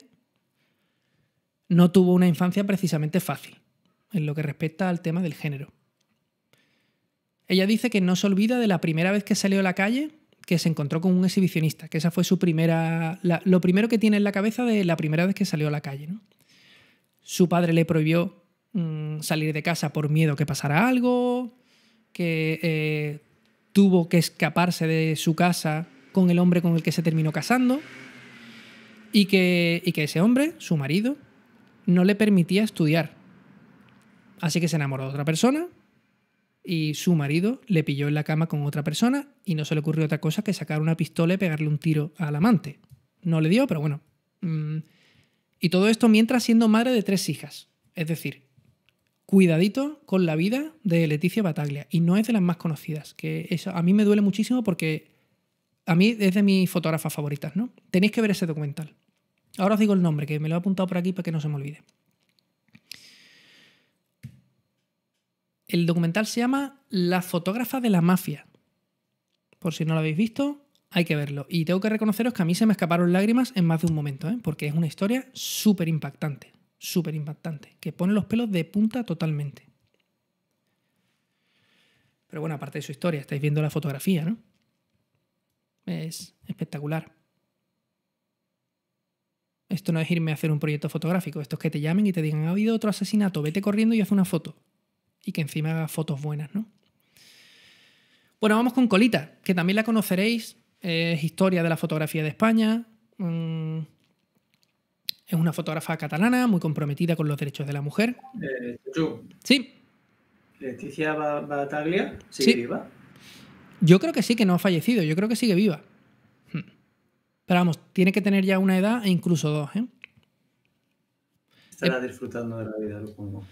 No tuvo una infancia precisamente fácil en lo que respecta al tema del género. Ella dice que no se olvida de la primera vez que salió a la calle, que se encontró con un exhibicionista, que esa fue su primera, la, lo primero que tiene en la cabeza de la primera vez que salió a la calle, ¿no? Su padre le prohibió mmm, salir de casa por miedo que pasara algo, que eh, tuvo que escaparse de su casa con el hombre con el que se terminó casando y que, y que ese hombre, su marido, no le permitía estudiar. Así que se enamoró de otra persona. Y su marido le pilló en la cama con otra persona y no se le ocurrió otra cosa que sacar una pistola y pegarle un tiro al amante. No le dio, pero bueno. Y todo esto mientras siendo madre de tres hijas. Es decir, cuidadito con la vida de Letizia Battaglia. Y no es de las más conocidas. Que eso a mí me duele muchísimo porque a mí es de mis fotógrafas favoritas, ¿no? Tenéis que ver ese documental. Ahora os digo el nombre, que me lo he apuntado por aquí para que no se me olvide. El documental se llama La fotógrafa de la mafia. Por si no lo habéis visto, hay que verlo. Y tengo que reconoceros que a mí se me escaparon lágrimas en más de un momento, ¿eh? Porque es una historia súper impactante, súper impactante, que pone los pelos de punta totalmente. Pero bueno, aparte de su historia, estáis viendo la fotografía, ¿no? Es espectacular. Esto no es irme a hacer un proyecto fotográfico. Esto es que te llamen y te digan, ha habido otro asesinato, vete corriendo y haz una foto. Y que encima haga fotos buenas, ¿no? Bueno, vamos con Colita, que también la conoceréis. Es historia de la fotografía de España. Es una fotógrafa catalana muy comprometida con los derechos de la mujer. Eh, ¿Tú? Sí. ¿Letizia Battaglia sigue sí. viva? Yo creo que sí, que no ha fallecido. Yo creo que sigue viva. Pero vamos, tiene que tener ya una edad e incluso dos, ¿eh? Estará eh, disfrutando de la vida, supongo.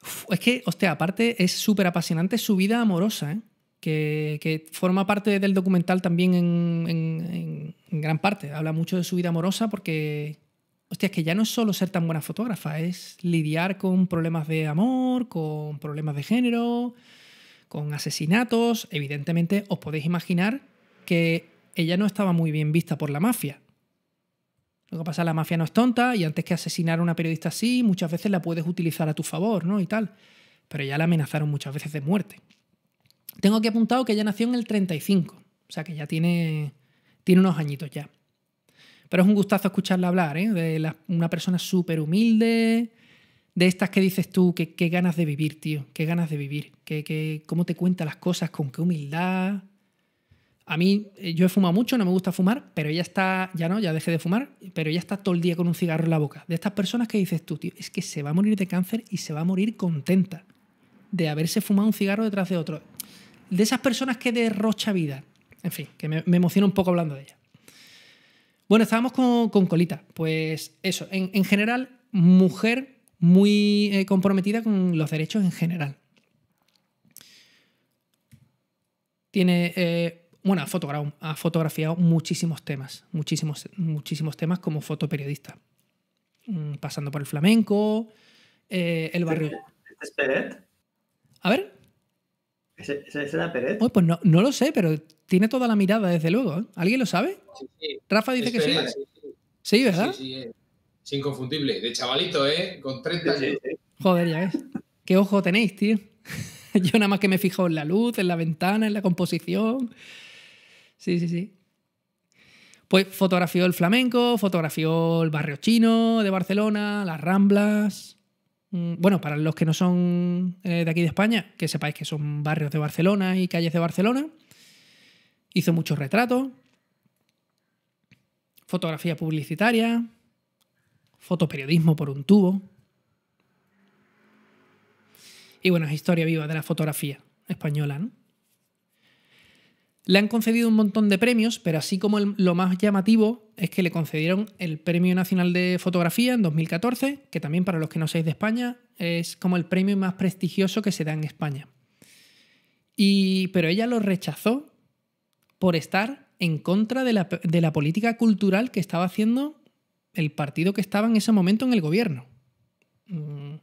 Uf, es que, hostia, aparte es súper apasionante su vida amorosa, ¿eh? que, que forma parte del documental también en, en, en gran parte. Habla mucho de su vida amorosa porque, hostia, es que ya no es solo ser tan buena fotógrafa, es lidiar con problemas de amor, con problemas de género, con asesinatos. Evidentemente, os podéis imaginar que ella no estaba muy bien vista por la mafia. Lo que pasa es que la mafia no es tonta y antes que asesinar a una periodista así, muchas veces la puedes utilizar a tu favor, ¿no? Y tal. Pero ya la amenazaron muchas veces de muerte. Tengo aquí apuntado que ella nació en el treinta y cinco, o sea que ya tiene, tiene unos añitos ya. Pero es un gustazo escucharla hablar, ¿eh? De la, una persona súper humilde, de estas que dices tú, que, que ganas de vivir, tío, qué ganas de vivir, que, que, cómo te cuenta las cosas, con qué humildad. A mí, yo he fumado mucho, no me gusta fumar, pero ella está, ya no, ya dejé de fumar, pero ella está todo el día con un cigarro en la boca. De estas personas que dices tú, tío, es que se va a morir de cáncer y se va a morir contenta de haberse fumado un cigarro detrás de otro. De esas personas que derrocha vida. En fin, que me, me emociona un poco hablando de ella. Bueno, estábamos con, con Colita. Pues eso, en, en general, mujer muy eh, comprometida con los derechos en general. Tiene... Eh, Bueno, ha fotografiado, ha fotografiado muchísimos temas, muchísimos, muchísimos temas como fotoperiodista. Pasando por el flamenco, eh, el barrio... ¿Este es Peret? A ver. ¿Ese, ese era Peret? Oh, pues no, no lo sé, pero tiene toda la mirada, desde luego, ¿eh? ¿Alguien lo sabe? Sí, sí. Rafa dice que sí. Sí, sí. Sí, ¿verdad? Sí, sí, es inconfundible. De chavalito, ¿eh? Con treinta años. Sí, sí, sí. Joder, ya ves. ¿Qué ojo tenéis, tío? Yo nada más que me he fijado en la luz, en la ventana, en la composición. Sí, sí, sí. Pues fotografió el flamenco, fotografió el barrio chino de Barcelona, las Ramblas. Bueno, para los que no son de aquí de España, que sepáis que son barrios de Barcelona y calles de Barcelona. Hizo muchos retratos. Fotografía publicitaria. Fotoperiodismo por un tubo. Y bueno, es historia viva de la fotografía española, ¿no? Le han concedido un montón de premios, pero así como el, lo más llamativo es que le concedieron el Premio Nacional de Fotografía en dos mil catorce, que también para los que no seáis de España es como el premio más prestigioso que se da en España. Y, pero ella lo rechazó por estar en contra de la, de la política cultural que estaba haciendo el partido que estaba en ese momento en el gobierno. Mm.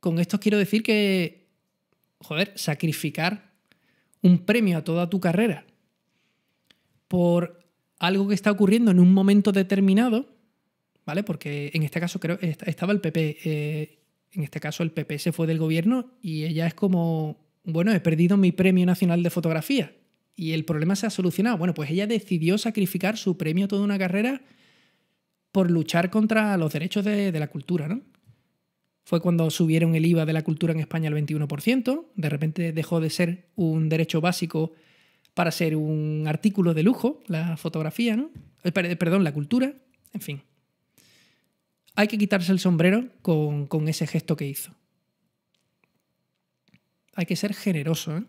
Con esto quiero decir que, joder, sacrificar un premio a toda tu carrera por algo que está ocurriendo en un momento determinado, ¿vale? Porque en este caso creo estaba el P P, eh, en este caso el P P se fue del gobierno y ella es como, bueno, he perdido mi Premio Nacional de Fotografía y el problema se ha solucionado. Bueno, pues ella decidió sacrificar su premio a toda una carrera por luchar contra los derechos de, de la cultura, ¿no? Fue cuando subieron el I V A de la cultura en España al veintiuno por ciento. De repente dejó de ser un derecho básico para ser un artículo de lujo, la fotografía, ¿no? Perdón, la cultura. En fin. Hay que quitarse el sombrero con, con ese gesto que hizo. Hay que ser generoso, ¿eh?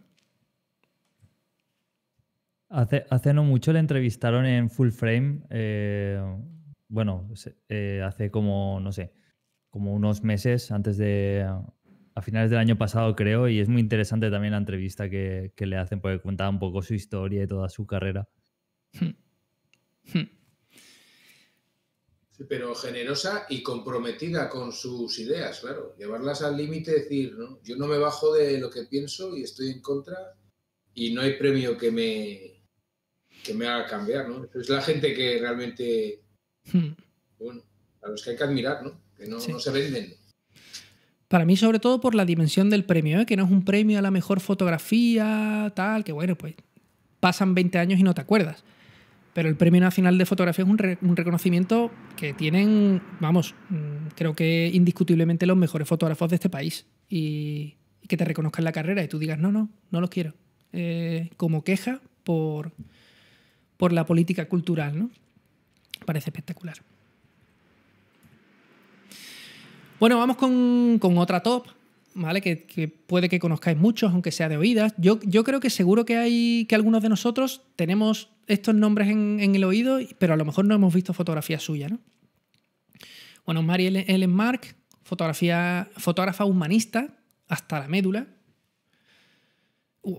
Hace, hace no mucho le entrevistaron en Full Frame. Eh, bueno, eh, hace como, no sé... como unos meses antes de... a finales del año pasado, creo, y es muy interesante también la entrevista que, que le hacen porque contaba un poco su historia y toda su carrera. Sí, pero generosa y comprometida con sus ideas, claro. Llevarlas al límite, decir, ¿no? Yo no me bajo de lo que pienso y estoy en contra y no hay premio que me, que me haga cambiar, ¿no? Es la gente que realmente... bueno, a los que hay que admirar, ¿no? Que no, sí. No se venden. Para mí, sobre todo, por la dimensión del premio, ¿eh? Que no es un premio a la mejor fotografía, tal, que bueno, pues pasan veinte años y no te acuerdas. Pero el Premio Nacional de Fotografía es un, re un reconocimiento que tienen, vamos, creo que indiscutiblemente los mejores fotógrafos de este país. Y, y que te reconozcan la carrera y tú digas, no, no, no los quiero. Eh, como queja por, por la política cultural, ¿no? Parece espectacular. Bueno, vamos con, con otra top, ¿vale? Que, que puede que conozcáis muchos, aunque sea de oídas. Yo, yo creo que seguro que hay que algunos de nosotros tenemos estos nombres en, en el oído, pero a lo mejor no hemos visto fotografía suya, ¿no? Bueno, Mary Ellen Mark, fotografía, fotógrafa humanista hasta la médula.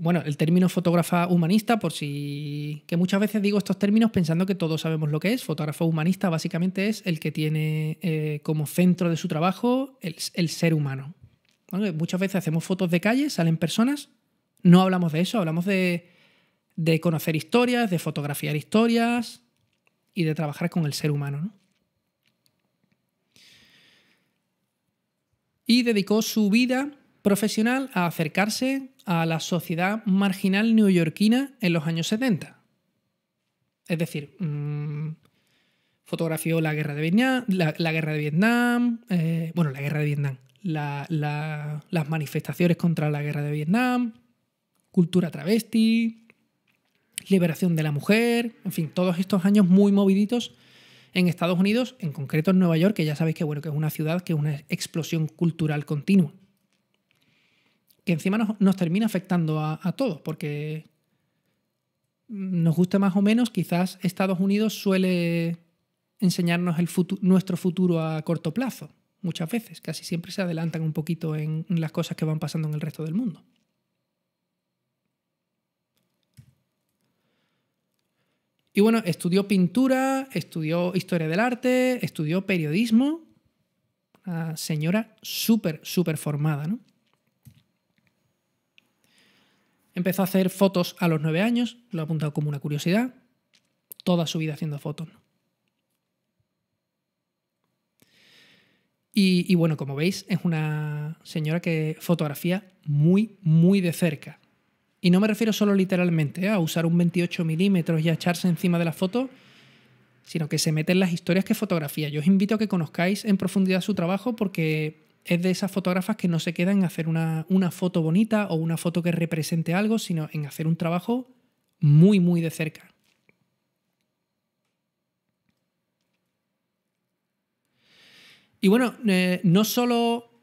Bueno, el término fotógrafa humanista, por si... que muchas veces digo estos términos pensando que todos sabemos lo que es. Fotógrafo humanista básicamente es el que tiene eh, como centro de su trabajo el, el ser humano. ¿Vale? Muchas veces hacemos fotos de calle, salen personas, no hablamos de eso, hablamos de, de conocer historias, de fotografiar historias y de trabajar con el ser humano, ¿no? Y dedicó su vida profesional a acercarse a la sociedad marginal neoyorquina en los años setenta. Es decir, mmm, fotografió la guerra de Vietnam, la, la guerra de Vietnam, eh, bueno, la guerra de Vietnam, la, la, las manifestaciones contra la guerra de Vietnam, cultura travesti, liberación de la mujer, en fin, todos estos años muy moviditos en Estados Unidos, en concreto en Nueva York, que ya sabéis que, bueno, que es una ciudad que es una explosión cultural continua, que encima nos, nos termina afectando a, a todos, porque nos gusta más o menos, quizás Estados Unidos suele enseñarnos el futu- nuestro futuro a corto plazo, muchas veces, casi siempre se adelantan un poquito en las cosas que van pasando en el resto del mundo. Y bueno, estudió pintura, estudió historia del arte, estudió periodismo, una señora súper, súper formada, ¿no? Empezó a hacer fotos a los nueve años, lo he apuntado como una curiosidad, toda su vida haciendo fotos. Y, y bueno, como veis, es una señora que fotografía muy, muy de cerca. Y no me refiero solo literalmente, ¿eh?, a usar un veintiocho milímetros y a echarse encima de la foto, sino que se mete en las historias que fotografía. Yo os invito a que conozcáis en profundidad su trabajo, porque es de esas fotógrafas que no se quedan en hacer una, una foto bonita o una foto que represente algo, sino en hacer un trabajo muy, muy de cerca. Y bueno, eh, no solo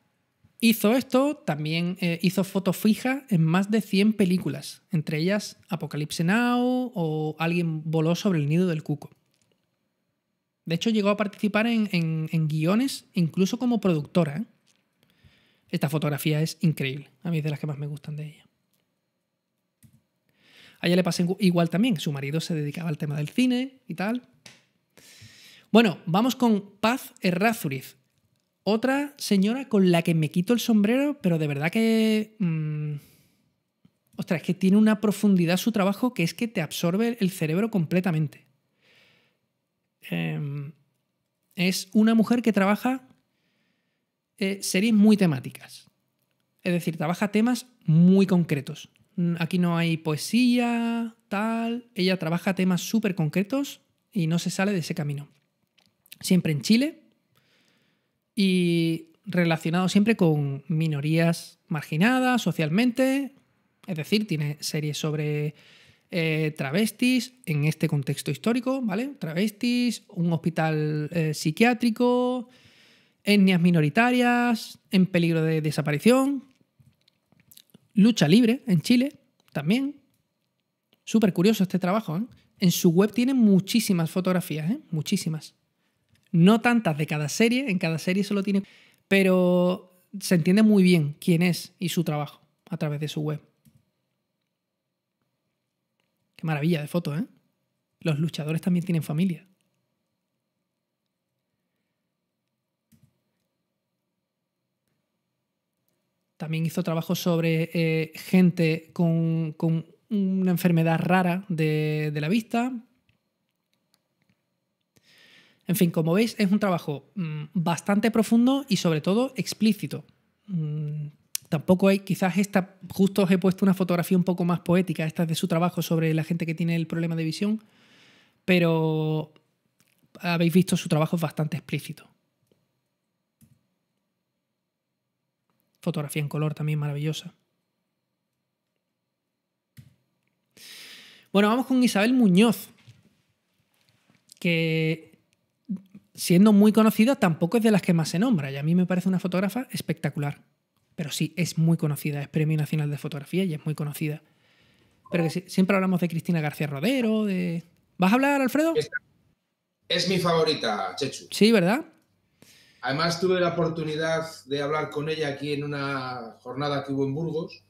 hizo esto, también eh, hizo fotos fijas en más de cien películas, entre ellas Apocalypse Now o Alguien voló sobre el nido del cuco. De hecho, llegó a participar en, en, en guiones, incluso como productora, ¿eh? Esta fotografía es increíble. A mí es de las que más me gustan de ella. A ella le pasa igual también. Su marido se dedicaba al tema del cine y tal. Bueno, vamos con Paz Errázuriz. Otra señora con la que me quito el sombrero, pero de verdad que... Mmm, ostras, es que tiene una profundidad su trabajo que es que te absorbe el cerebro completamente. Eh, es una mujer que trabaja eh, series muy temáticas. Es decir, trabaja temas muy concretos. Aquí no hay poesía, tal... Ella trabaja temas súper concretos y no se sale de ese camino. Siempre en Chile y relacionado siempre con minorías marginadas socialmente, es decir, tiene series sobre eh, travestis en este contexto histórico, ¿vale? Travestis, un hospital eh, psiquiátrico, etnias minoritarias en peligro de desaparición, lucha libre en Chile también. Súper curioso este trabajo, ¿eh? En su web tiene muchísimas fotografías, ¿eh? Muchísimas. No tantas de cada serie, en cada serie solo tiene... Pero se entiende muy bien quién es y su trabajo a través de su web. Qué maravilla de fotos, ¿eh? Los luchadores también tienen familia. También hizo trabajo sobre eh, gente con, con una enfermedad rara de, de la vista... En fin, como veis, es un trabajo mmm, bastante profundo y sobre todo explícito. Mm, tampoco hay, quizás esta, justo os he puesto una fotografía un poco más poética, esta es de su trabajo sobre la gente que tiene el problema de visión, pero habéis visto su trabajo es bastante explícito. Fotografía en color también maravillosa. Bueno, vamos con Isabel Muñoz, que... siendo muy conocida, tampoco es de las que más se nombra, y a mí me parece una fotógrafa espectacular. Pero sí, es muy conocida, es Premio Nacional de Fotografía y es muy conocida. Pero que si, siempre hablamos de Cristina García Rodero, de... ¿Vas a hablar, Alfredo? Es, es mi favorita, Chechu. Sí, ¿verdad? Además tuve la oportunidad de hablar con ella aquí en una jornada que hubo en Burgos,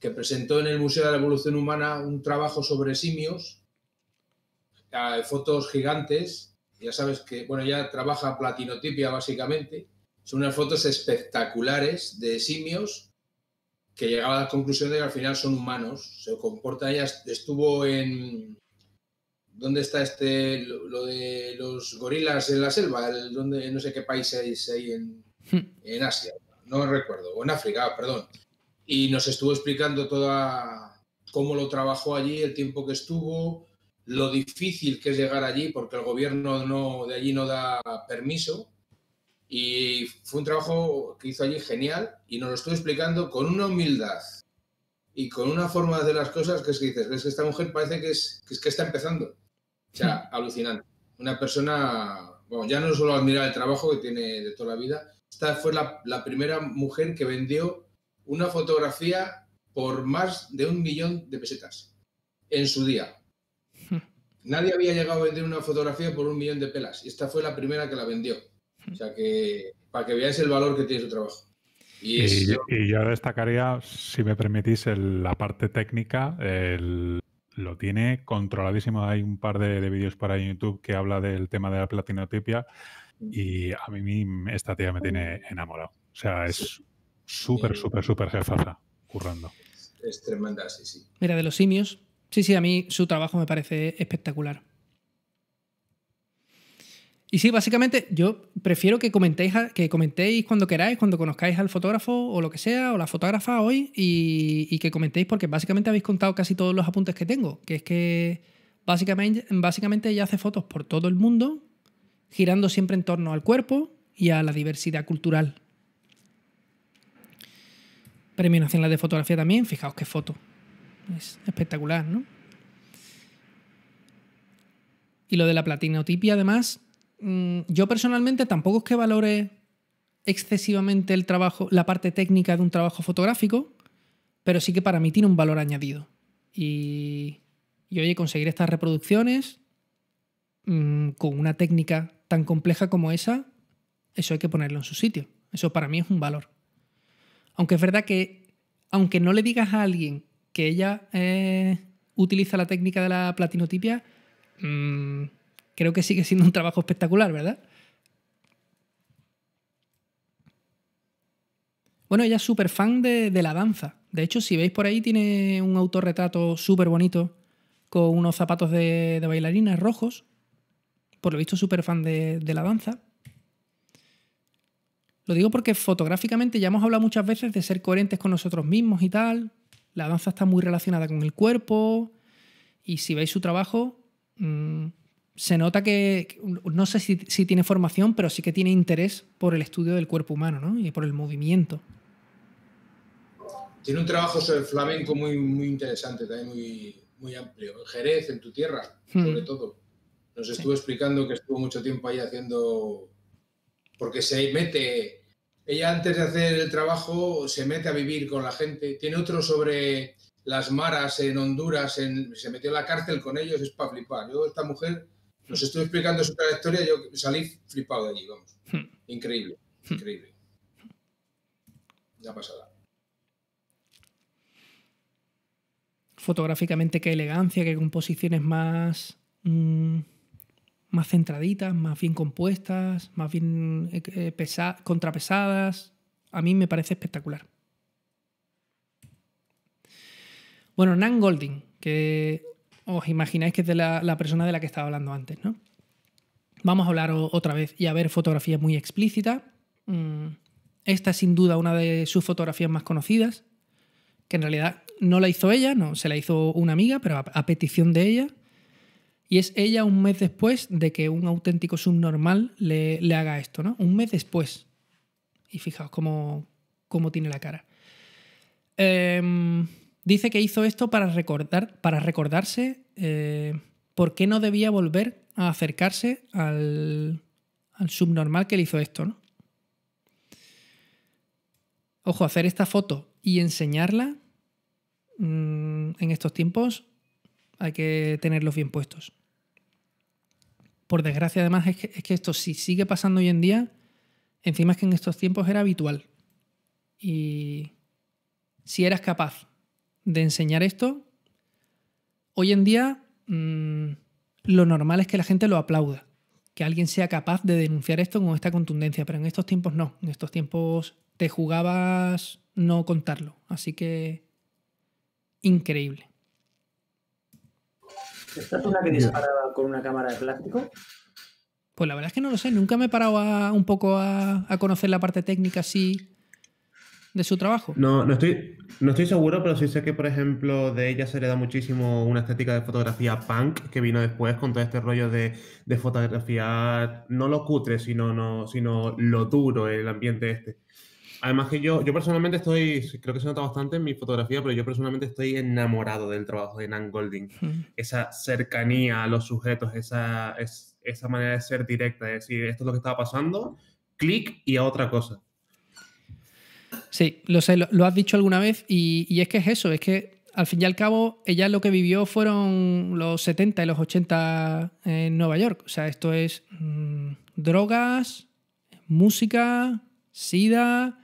que presentó en el Museo de la Evolución Humana un trabajo sobre simios, fotos gigantes... Ya sabes que, bueno, ya trabaja platinotipia básicamente. Son unas fotos espectaculares de simios que llegaba a la conclusión de que al final son humanos. Se comporta, ella estuvo en... ¿Dónde está este? Lo, lo de los gorilas en la selva, el, donde, no sé qué país es ahí en, en Asia, no recuerdo, o en África, perdón. Y nos estuvo explicando toda cómo lo trabajó allí, el tiempo que estuvo... lo difícil que es llegar allí porque el gobierno no, de allí no da permiso, y fue un trabajo que hizo allí genial y nos lo estoy explicando con una humildad y con una forma de las cosas que es que dices, es que esta mujer parece que es, que es que está empezando, o sea, alucinante, una persona, bueno, ya no solo admirar el trabajo que tiene de toda la vida, esta fue la, la primera mujer que vendió una fotografía por más de un millón de pesetas en su día. Nadie había llegado a vender una fotografía por un millón de pelas. Y esta fue la primera que la vendió. O sea que, para que veáis el valor que tiene su trabajo. Y, es... y, yo, y yo destacaría, si me permitís, el, la parte técnica. El, lo tiene controladísimo. Hay un par de, de vídeos para YouTube que habla del tema de la platinotipia. Y a mí esta tía me tiene enamorado. O sea, es súper, sí. súper, súper jefaza, currando. Es tremenda, sí, sí. Mira, de los simios... Sí, sí, a mí su trabajo me parece espectacular. Y sí, básicamente yo prefiero que comentéis, que comentéis cuando queráis, cuando conozcáis al fotógrafo o lo que sea, o la fotógrafa hoy, y, y que comentéis, porque básicamente habéis contado casi todos los apuntes que tengo, que es que básicamente, básicamente ella hace fotos por todo el mundo, girando siempre en torno al cuerpo y a la diversidad cultural. Premio Nacional de Fotografía también, fijaos qué foto. Es espectacular, ¿no? Y lo de la platinotipia, además... Yo personalmente tampoco es que valore excesivamente el trabajo, la parte técnica de un trabajo fotográfico, pero sí que para mí tiene un valor añadido. Y, y oye, conseguir estas reproducciones mmm, con una técnica tan compleja como esa, eso hay que ponerlo en su sitio. Eso para mí es un valor. Aunque es verdad que, aunque no le digas a alguien que ella eh, utiliza la técnica de la platinotipia, mmm, creo que sigue siendo un trabajo espectacular, ¿verdad? Bueno, ella es súper fan de, de la danza. De hecho, si veis por ahí, tiene un autorretrato súper bonito con unos zapatos de, de bailarina rojos. Por lo visto, súper fan de, de la danza. Lo digo porque fotográficamente ya hemos hablado muchas veces de ser coherentes con nosotros mismos y tal. La danza está muy relacionada con el cuerpo. Y si veis su trabajo... Mmm, se nota que, no sé si, si tiene formación, pero sí que tiene interés por el estudio del cuerpo humano, ¿no? Y por el movimiento. Tiene un trabajo sobre el flamenco muy, muy interesante, también muy, muy amplio. En Jerez, en tu tierra, hmm. sobre todo. Nos estuvo sí. explicando que estuvo mucho tiempo ahí haciendo... Porque se mete... Ella antes de hacer el trabajo se mete a vivir con la gente. Tiene otro sobre las maras en Honduras, en... se metió en la cárcel con ellos, es para flipar. Yo, esta mujer... Nos estoy explicando su trayectoria, yo salí flipado de allí, vamos. Increíble, increíble. Una pasada. Fotográficamente, qué elegancia, qué composiciones más, mmm, más centraditas, más bien compuestas, más bien eh, pesa contrapesadas. A mí me parece espectacular. Bueno, Nan Goldin, que... Os imagináis que es de la, la persona de la que estaba hablando antes, ¿no? Vamos a hablar o, otra vez y a ver fotografía muy explícita. Esta es sin duda una de sus fotografías más conocidas, que en realidad no la hizo ella, no, se la hizo una amiga, pero a, a petición de ella. Y es ella un mes después de que un auténtico subnormal le, le haga esto, ¿no? Un mes después. Y fijaos cómo, cómo tiene la cara. Eh... Dice que hizo esto para, recordar, para recordarse eh, por qué no debía volver a acercarse al, al subnormal que le hizo esto, ¿no? Ojo, hacer esta foto y enseñarla mmm, en estos tiempos hay que tenerlos bien puestos. Por desgracia, además, es que, es que esto si sigue pasando hoy en día, encima es que en estos tiempos era habitual. Y si eras capaz... de enseñar esto, hoy en día mmm, lo normal es que la gente lo aplauda, que alguien sea capaz de denunciar esto con esta contundencia, pero en estos tiempos no, en estos tiempos te jugabas no contarlo, así que increíble. ¿Esta es una que disparaba con una cámara de plástico? Pues la verdad es que no lo sé, nunca me he parado a, un poco a, a conocer la parte técnica así... de su trabajo. No, no estoy, no estoy seguro, pero sí sé que, por ejemplo, de ella se le da muchísimo una estética de fotografía punk que vino después con todo este rollo de, de fotografiar no lo cutre, sino, no, sino lo duro, el ambiente este. Además que yo, yo personalmente estoy, creo que se nota bastante en mi fotografía, pero yo personalmente estoy enamorado del trabajo de Nan Goldin. Mm. Esa cercanía a los sujetos, esa, es, esa manera de ser directa, es decir, esto es lo que estaba pasando, clic y a otra cosa. Sí, lo sé, lo, lo has dicho alguna vez y, y es que es eso, es que al fin y al cabo ella lo que vivió fueron los setenta y los ochenta en Nueva York. O sea, esto es mmm, drogas, música, sida,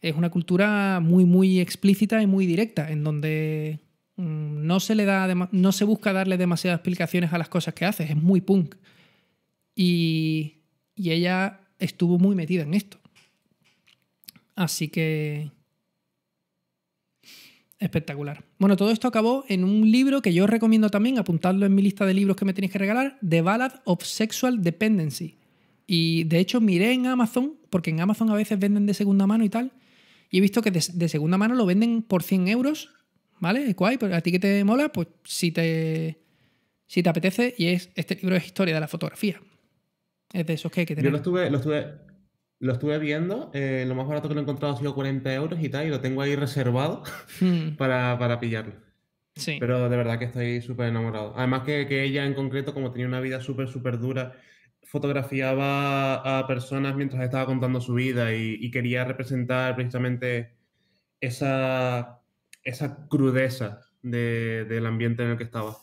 es una cultura muy, muy explícita y muy directa en donde mmm, no se le da, no se busca darle demasiadas explicaciones a las cosas que haces, es muy punk. Y, y ella estuvo muy metida en esto. Así que... espectacular. Bueno, todo esto acabó en un libro que yo os recomiendo también, apuntadlo en mi lista de libros que me tenéis que regalar, The Ballad of Sexual Dependency, Y de hecho miré en Amazon, porque en Amazon a veces venden de segunda mano y tal, y he visto que de, de segunda mano lo venden por cien euros, ¿vale? Guay, pero a ti que te mola, pues si te, si te apetece. Y es, este libro es historia de la fotografía. Es de esos que hay que tener. Yo lo estuve, lo estuve, lo estuve viendo, eh, lo más barato que lo he encontrado ha sido cuarenta euros y tal, y lo tengo ahí reservado hmm. para, para pillarlo. Sí. Pero de verdad que estoy súper enamorado. Además que, que ella en concreto, como tenía una vida súper, súper dura, fotografiaba a personas mientras estaba contando su vida y, y quería representar precisamente esa, esa crudeza de, del ambiente en el que estaba.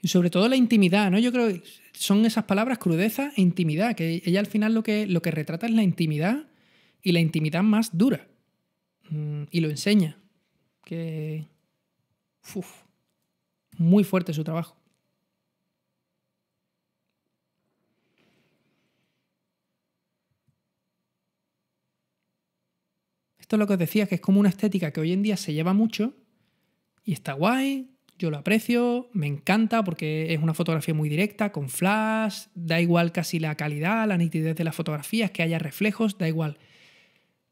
Y sobre todo la intimidad, ¿no? Yo creo que son esas palabras, crudeza e intimidad, que ella al final lo que, lo que retrata es la intimidad, y la intimidad más dura. Y lo enseña. Que... Uf, muy fuerte su trabajo. Esto es lo que os decía, que es como una estética que hoy en día se lleva mucho y está guay, yo lo aprecio, me encanta porque es una fotografía muy directa, con flash, da igual casi la calidad, la nitidez de las fotografías, que haya reflejos, da igual.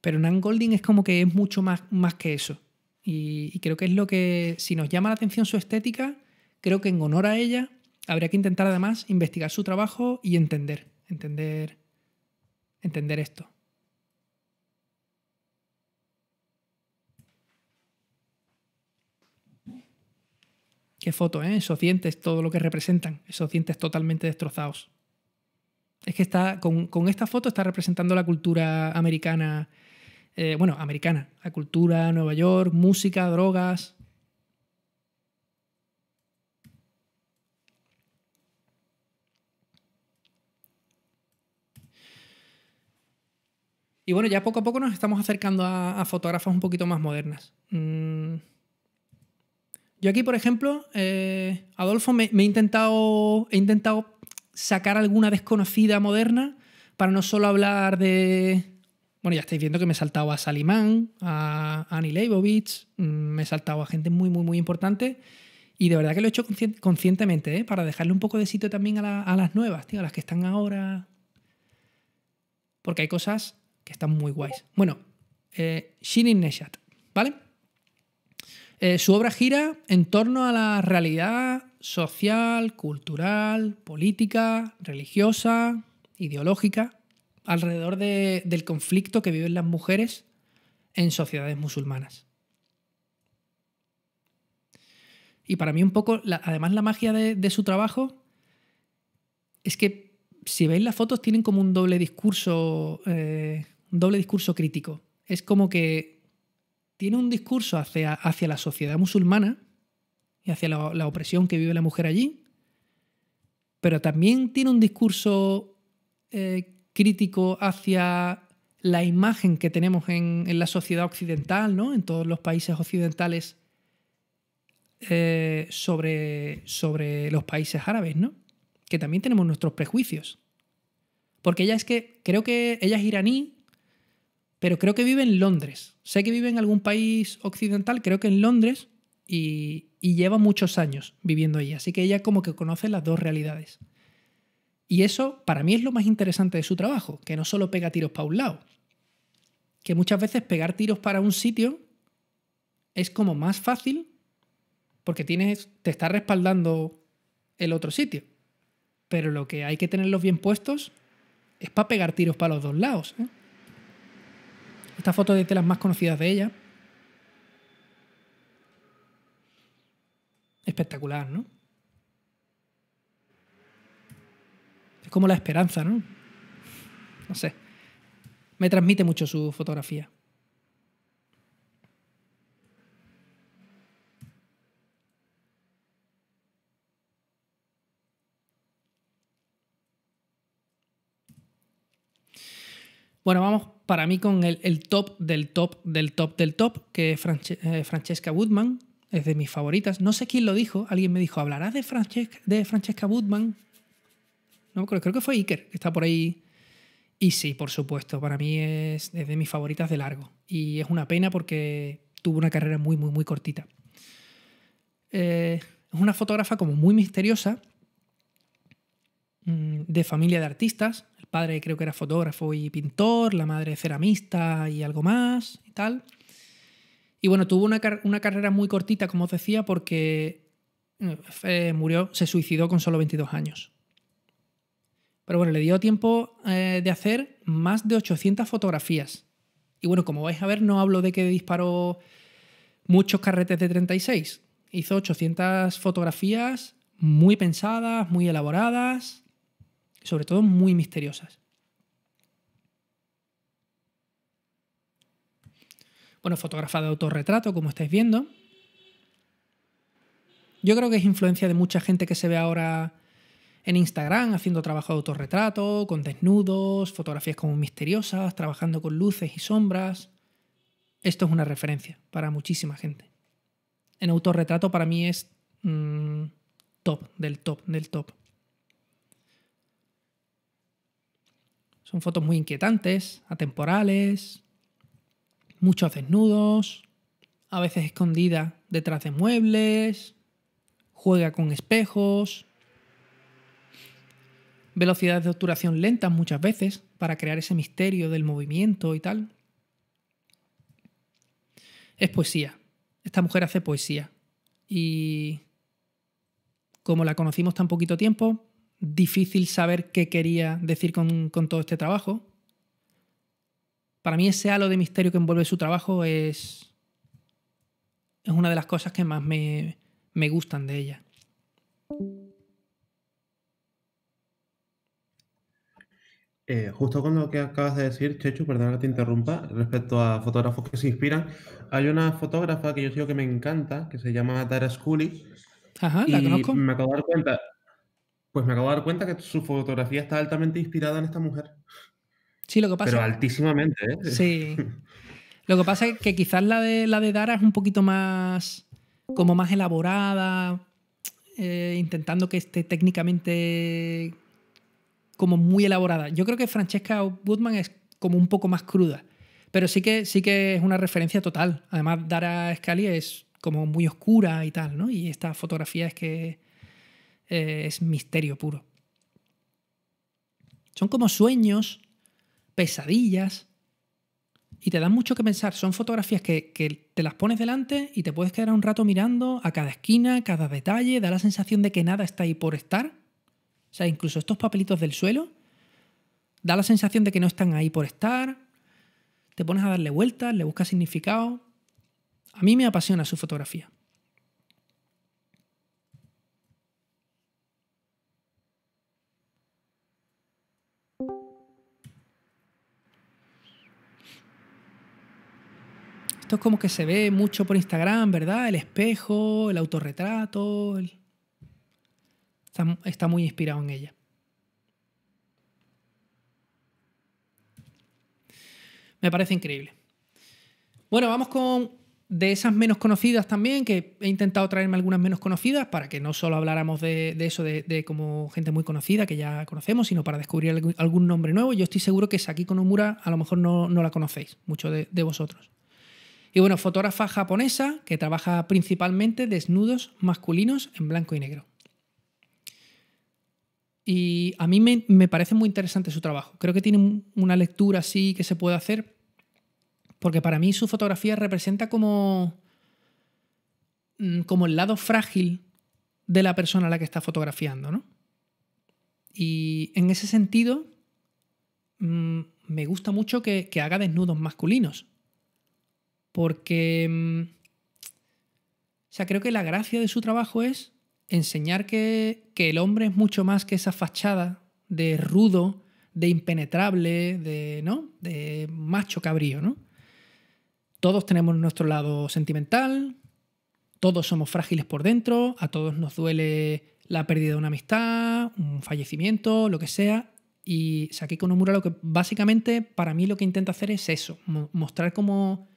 Pero Nan Goldin es como que es mucho más, más que eso. Y, y creo que es lo que, si nos llama la atención su estética, creo que en honor a ella habría que intentar además investigar su trabajo y entender, entender, entender esto. Qué foto, ¿eh? Esos dientes, todo lo que representan, esos dientes totalmente destrozados. Es que está, con, con esta foto está representando la cultura americana, eh, bueno, americana, la cultura, Nueva York, música, drogas. Y bueno, ya poco a poco nos estamos acercando a, a fotógrafas un poquito más modernas. Mm. Yo aquí, por ejemplo, eh, Adolfo, me, me he, intentado, he intentado sacar alguna desconocida moderna para no solo hablar de... Bueno, ya estáis viendo que me he saltado a Salimán, a Annie Leibovitz, me he saltado a gente muy, muy, muy importante, y de verdad que lo he hecho conscientemente, ¿eh? Para dejarle un poco de sitio también a, la, a las nuevas, tío, a las que están ahora. Porque hay cosas que están muy guays. Bueno, eh, Shirin Neshat, ¿vale? Eh, su obra gira en torno a la realidad social, cultural, política, religiosa, ideológica, alrededor de, del conflicto que viven las mujeres en sociedades musulmanas. Y para mí un poco, la, además la magia de, de su trabajo es que, si veis las fotos, tienen como un doble discurso, eh, un doble discurso crítico. Es como que tiene un discurso hacia, hacia la sociedad musulmana y hacia la, la opresión que vive la mujer allí, pero también tiene un discurso eh, crítico hacia la imagen que tenemos en, en la sociedad occidental, ¿no? En todos los países occidentales, eh, sobre, sobre los países árabes, ¿no? Que también tenemos nuestros prejuicios. Porque ella es que, creo que ella es iraní, pero creo que vive en Londres. Sé que vive en algún país occidental, creo que en Londres, y, y lleva muchos años viviendo allí. Así que ella como que conoce las dos realidades. Y eso para mí es lo más interesante de su trabajo, que no solo pega tiros para un lado, que muchas veces pegar tiros para un sitio es como más fácil porque tienes, te está respaldando el otro sitio. Pero lo que hay que tenerlos bien puestos es para pegar tiros para los dos lados, ¿eh? Esta foto es de las más conocidas de ella. Espectacular, ¿no? Es como la esperanza, ¿no? No sé. Me transmite mucho su fotografía. Bueno, vamos para mí con el, el top del top del top del top, que es Franche, eh, Francesca Woodman, es de mis favoritas. No sé quién lo dijo, alguien me dijo, ¿hablarás de Francesca, de Francesca Woodman? No, creo, creo que fue Iker, que está por ahí. Y sí, por supuesto, para mí es, es de mis favoritas de largo. Y es una pena porque tuvo una carrera muy, muy, muy cortita. Eh, es una fotógrafa como muy misteriosa, de familia de artistas. El padre creo que era fotógrafo y pintor, la madre ceramista y algo más y tal. Y bueno, tuvo una, car una carrera muy cortita, como os decía, porque eh, murió, se suicidó con solo veintidós años. Pero bueno, le dio tiempo eh, de hacer más de ochocientas fotografías. Y bueno, como vais a ver, no hablo de que disparó muchos carretes de treinta y seis. Hizo ochocientas fotografías muy pensadas, muy elaboradas, sobre todo muy misteriosas. Bueno, fotógrafa de autorretrato, como estáis viendo. Yo creo que es influencia de mucha gente que se ve ahora en Instagram haciendo trabajo de autorretrato, con desnudos, fotografías como misteriosas, trabajando con luces y sombras. Esto es una referencia para muchísima gente. En autorretrato para mí es mmm, top, del top, del top. Son fotos muy inquietantes, atemporales, muchos desnudos, a veces escondida detrás de muebles, juega con espejos, velocidades de obturación lentas muchas veces para crear ese misterio del movimiento y tal. Es poesía. Esta mujer hace poesía. Y como la conocimos tan poquito tiempo, difícil saber qué quería decir con, con todo este trabajo. Para mí ese halo de misterio que envuelve su trabajo es, es una de las cosas que más me, me gustan de ella. Eh, justo con lo que acabas de decir, Chechu, perdona que te interrumpa, respecto a fotógrafos que se inspiran, hay una fotógrafa que yo digo que me encanta, que se llama Tara Scully. Ajá, la conozco. Me acabo de dar cuenta, pues me acabo de dar cuenta que su fotografía está altamente inspirada en esta mujer. Sí, lo que pasa... Pero altísimamente, ¿eh? Sí. Lo que pasa es que quizás la de, la de Tara es un poquito más, como más elaborada, eh, intentando que esté técnicamente como muy elaborada. Yo creo que Francesca Woodman es como un poco más cruda, pero sí que, sí que es una referencia total. Además, Tara Scully es como muy oscura y tal, ¿no? Y esta fotografía es que eh, es misterio puro. Son como sueños, pesadillas, y te dan mucho que pensar. Son fotografías que, que te las pones delante y te puedes quedar un rato mirando a cada esquina, cada detalle, da la sensación de que nada está ahí por estar. O sea, incluso estos papelitos del suelo da la sensación de que no están ahí por estar. Te pones a darle vueltas, le buscas significado. A mí me apasiona su fotografía. Esto es como que se ve mucho por Instagram, ¿verdad? El espejo, el autorretrato... El... Está muy inspirado en ella. Me parece increíble. Bueno, vamos con de esas menos conocidas también, que he intentado traerme algunas menos conocidas para que no solo habláramos de, de eso, de, de como gente muy conocida que ya conocemos, sino para descubrir algún, algún nombre nuevo. Yo estoy seguro que Saki Konomura a lo mejor no, no la conocéis, muchos de, de vosotros. Y bueno, fotógrafa japonesa que trabaja principalmente desnudos masculinos en blanco y negro. Y a mí me, me parece muy interesante su trabajo. Creo que tiene una lectura así que se puede hacer, porque para mí su fotografía representa como, como el lado frágil de la persona a la que está fotografiando, ¿no? Y en ese sentido mmm, me gusta mucho que, que haga desnudos masculinos, porque mmm, o sea, creo que la gracia de su trabajo es enseñar que, que el hombre es mucho más que esa fachada de rudo, de impenetrable, de, ¿no? de macho cabrío, ¿no? Todos tenemos nuestro lado sentimental, todos somos frágiles por dentro, a todos nos duele la pérdida de una amistad, un fallecimiento, lo que sea. Y Saki Konomura, lo que básicamente para mí lo que intenta hacer es eso, mostrar como,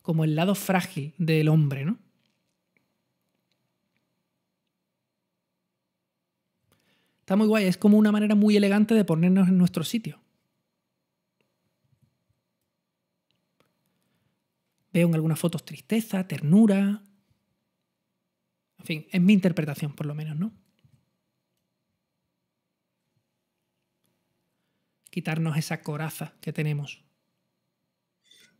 como el lado frágil del hombre, ¿no? Está muy guay, es como una manera muy elegante de ponernos en nuestro sitio. Veo en algunas fotos tristeza, ternura... En fin, es mi interpretación por lo menos, ¿no? quitarnos esa coraza que tenemos.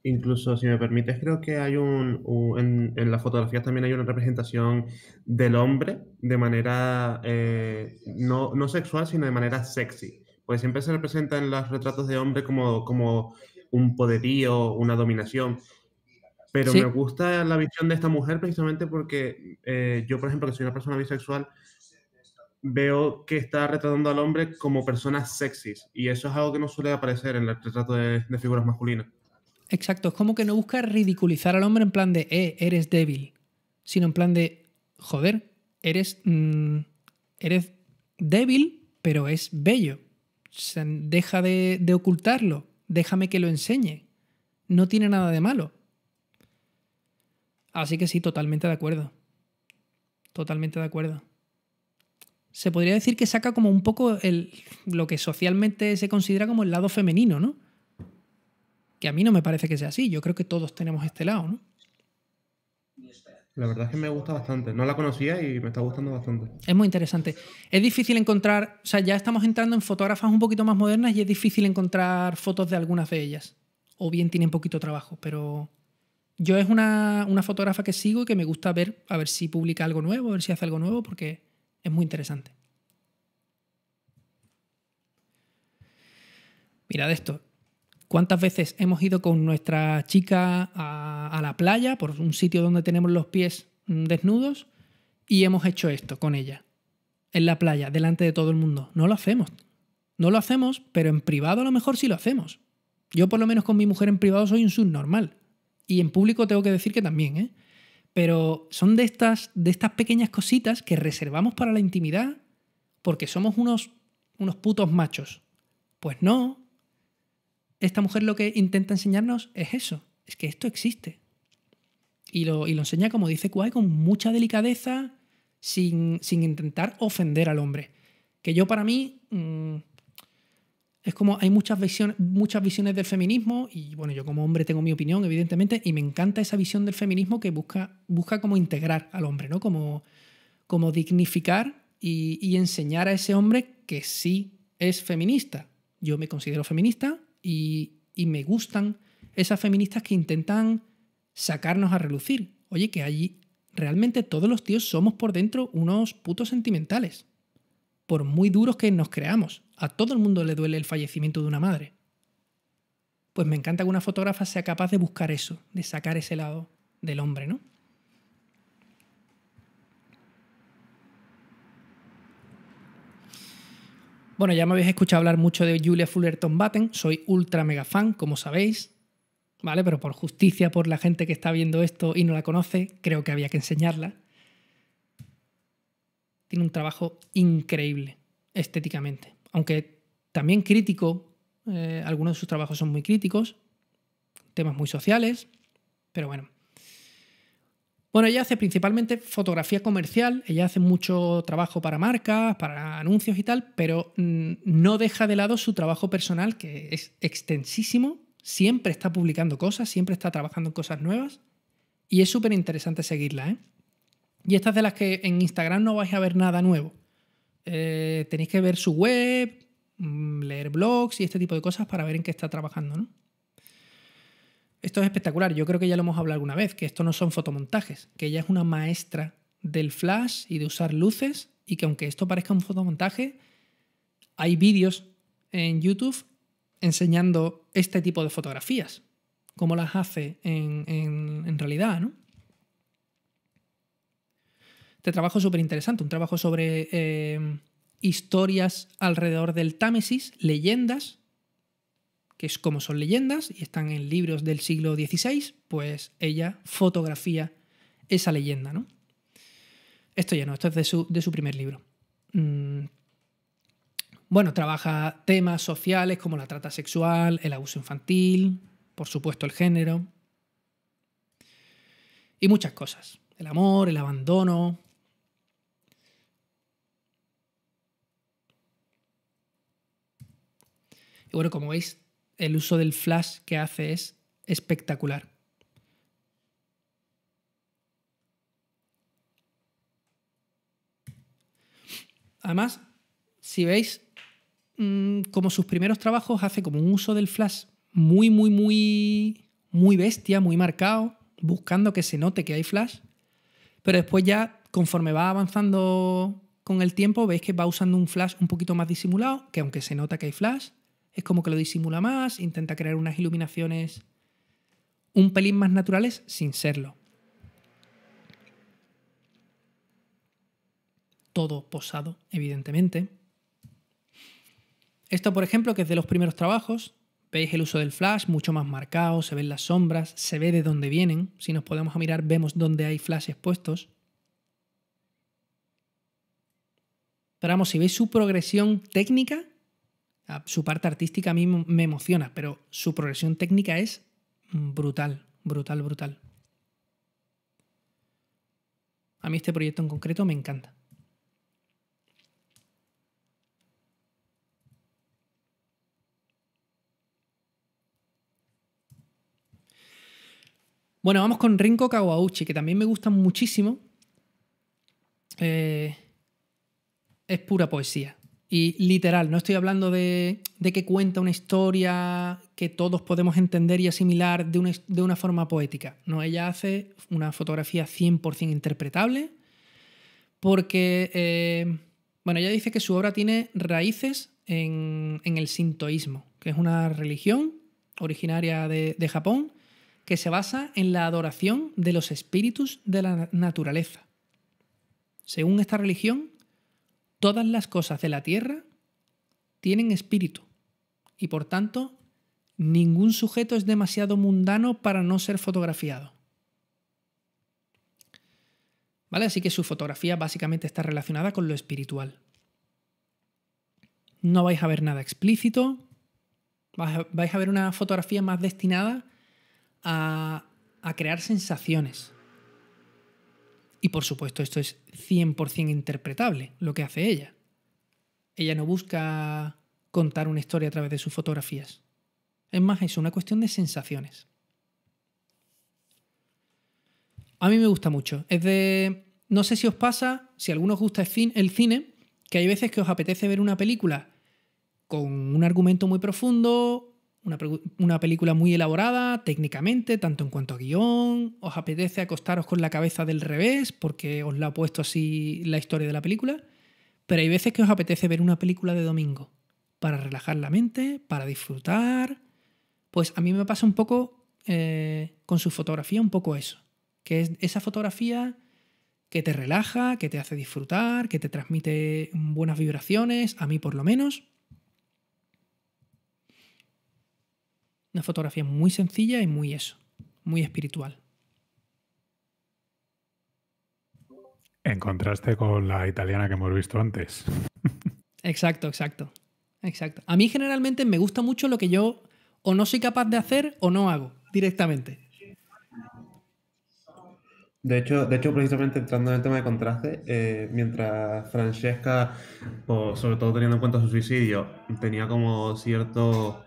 Incluso, si me permites, creo que hay un, un en, en las fotografías también hay una representación del hombre de manera eh, no, no sexual, sino de manera sexy. Porque siempre se representa en los retratos de hombre como, como un poderío, una dominación. Pero sí, me gusta la visión de esta mujer precisamente porque eh, yo, por ejemplo, que soy una persona bisexual, veo que está retratando al hombre como personas sexys. Y eso es algo que no suele aparecer en el retrato de, de figuras masculinas. Exacto, es como que no busca ridiculizar al hombre en plan de, eh, eres débil, sino en plan de, joder, eres, mm, eres débil, pero es bello. O sea, deja de, de ocultarlo, déjame que lo enseñe. No tiene nada de malo. Así que sí, totalmente de acuerdo. Totalmente de acuerdo. Se podría decir que saca como un poco el, lo que socialmente se considera como el lado femenino, ¿no? Que a mí no me parece que sea así. Yo creo que todos tenemos este lado, ¿no? La verdad es que me gusta bastante. No la conocía y me está gustando bastante. Es muy interesante. Es difícil encontrar... O sea, ya estamos entrando en fotógrafas un poquito más modernas y es difícil encontrar fotos de algunas de ellas. O bien tienen poquito trabajo, pero... Yo es una, una fotógrafa que sigo y que me gusta ver, a ver si publica algo nuevo, a ver si hace algo nuevo, porque es muy interesante. Mirad esto. ¿Cuántas veces hemos ido con nuestra chica a, a la playa, por un sitio donde tenemos los pies desnudos, y hemos hecho esto con ella? En la playa, delante de todo el mundo. No lo hacemos. No lo hacemos, pero en privado a lo mejor sí lo hacemos. Yo por lo menos con mi mujer en privado soy un subnormal. Y en público tengo que decir que también, ¿eh? Pero son de estas, de estas pequeñas cositas que reservamos para la intimidad porque somos unos, unos putos machos. Pues no... Esta mujer lo que intenta enseñarnos es eso, es que esto existe. Y lo, y lo enseña, como dice Quay, con mucha delicadeza, sin, sin intentar ofender al hombre. Que yo, para mí, mmm, es como hay muchas visiones, muchas visiones del feminismo, y bueno, yo como hombre tengo mi opinión, evidentemente, y me encanta esa visión del feminismo que busca, busca como integrar al hombre, ¿no? Como, como dignificar y, y enseñar a ese hombre que sí es feminista. Yo me considero feminista. Y, y me gustan esas feministas que intentan sacarnos a relucir. Oye, que allí realmente todos los tíos somos por dentro unos putos sentimentales. Por muy duros que nos creamos. A todo el mundo le duele el fallecimiento de una madre. Pues me encanta que una fotógrafa sea capaz de buscar eso, de sacar ese lado del hombre, ¿no? Bueno, ya me habéis escuchado hablar mucho de Julia Fullerton Batten. Soy ultra mega fan, como sabéis, ¿vale? Pero por justicia, por la gente que está viendo esto y no la conoce, creo que había que enseñarla. Tiene un trabajo increíble estéticamente. Aunque también crítico, eh, algunos de sus trabajos son muy críticos, temas muy sociales, pero bueno. Bueno, ella hace principalmente fotografía comercial, ella hace mucho trabajo para marcas, para anuncios y tal, pero no deja de lado su trabajo personal, que es extensísimo, siempre está publicando cosas, siempre está trabajando en cosas nuevas y es súper interesante seguirla, ¿eh? Y estas de las que en Instagram no vais a ver nada nuevo. Eh, tenéis que ver su web, leer blogs y este tipo de cosas para ver en qué está trabajando, ¿no? Esto es espectacular, yo creo que ya lo hemos hablado alguna vez, que esto no son fotomontajes, que ella es una maestra del flash y de usar luces y que aunque esto parezca un fotomontaje, hay vídeos en YouTube enseñando este tipo de fotografías, cómo las hace en, en, en realidad, ¿no? Este trabajo es súper interesante, un trabajo sobre eh, historias alrededor del Támesis, leyendas, que es como son leyendas y están en libros del siglo dieciséis, pues ella fotografía esa leyenda, ¿no? Esto ya no, esto es de su, de su primer libro. Mm. Bueno, trabaja temas sociales como la trata sexual, el abuso infantil, por supuesto el género, y muchas cosas. El amor, el abandono... Y bueno, como veis, el uso del flash que hace es espectacular. Además, si veis, mmm, como sus primeros trabajos, hace como un uso del flash muy, muy, muy, muy bestia, muy marcado, buscando que se note que hay flash. Pero después ya, conforme va avanzando con el tiempo, veis que va usando un flash un poquito más disimulado, que aunque se nota que hay flash, es como que lo disimula más, intenta crear unas iluminaciones un pelín más naturales sin serlo. Todo posado, evidentemente. Esto, por ejemplo, que es de los primeros trabajos, veis el uso del flash mucho más marcado, se ven las sombras, se ve de dónde vienen. Si nos podemos a mirar, vemos dónde hay flashes puestos. Pero vamos, si veis su progresión técnica, su parte artística a mí me emociona, pero su progresión técnica es brutal, brutal, brutal. A mí este proyecto en concreto me encanta. Bueno, vamos con Rinko Kawauchi, que también me gusta muchísimo. Eh, es pura poesía. Y literal, no estoy hablando de, de que cuenta una historia que todos podemos entender y asimilar de una, de una forma poética. No, ella hace una fotografía cien por cien interpretable porque, eh, bueno, ella dice que su obra tiene raíces en, en el sintoísmo, que es una religión originaria de, de Japón, que se basa en la adoración de los espíritus de la naturaleza. Según esta religión, todas las cosas de la tierra tienen espíritu y, por tanto, ningún sujeto es demasiado mundano para no ser fotografiado. ¿Vale? Así que su fotografía básicamente está relacionada con lo espiritual. No vais a ver nada explícito, vais a ver una fotografía más destinada A, a crear sensaciones. Y por supuesto esto es cien por cien interpretable, lo que hace ella. Ella no busca contar una historia a través de sus fotografías. Es más, es una cuestión de sensaciones. A mí me gusta mucho. Es de... No sé si os pasa, si a algunos os gusta el cine, que hay veces que os apetece ver una película con un argumento muy profundo, Una, una película muy elaborada técnicamente, tanto en cuanto a guión, os apetece acostaros con la cabeza del revés porque os la ha puesto así la historia de la película, pero hay veces que os apetece ver una película de domingo para relajar la mente, para disfrutar. Pues a mí me pasa un poco eh, con su fotografía un poco eso, que es esa fotografía que te relaja, que te hace disfrutar, que te transmite buenas vibraciones, a mí por lo menos. Una fotografía muy sencilla y muy eso, muy espiritual. En contraste con la italiana que hemos visto antes. Exacto, exacto, exacto. A mí generalmente me gusta mucho lo que yo o no soy capaz de hacer o no hago directamente. De hecho, de hecho precisamente entrando en el tema de contraste, eh, mientras Francesca, pues, sobre todo teniendo en cuenta su suicidio, tenía como cierto...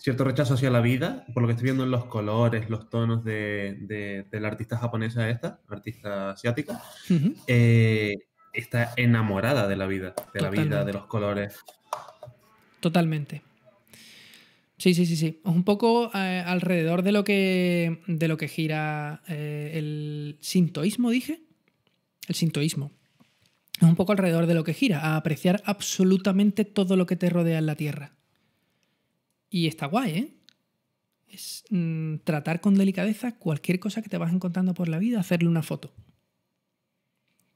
cierto rechazo hacia la vida, por lo que estoy viendo en los colores, los tonos de, de, de la artista japonesa esta, artista asiática, uh-huh. eh, está enamorada de la vida, de Totalmente. la vida, de los colores. Totalmente. Sí, sí, sí, sí. Es un poco eh, alrededor de lo que, de lo que gira eh, el sintoísmo, dije. El sintoísmo. Es un poco alrededor de lo que gira, a apreciar absolutamente todo lo que te rodea en la Tierra. Y está guay, ¿eh? Es mmm, tratar con delicadeza cualquier cosa que te vas encontrando por la vida, hacerle una foto.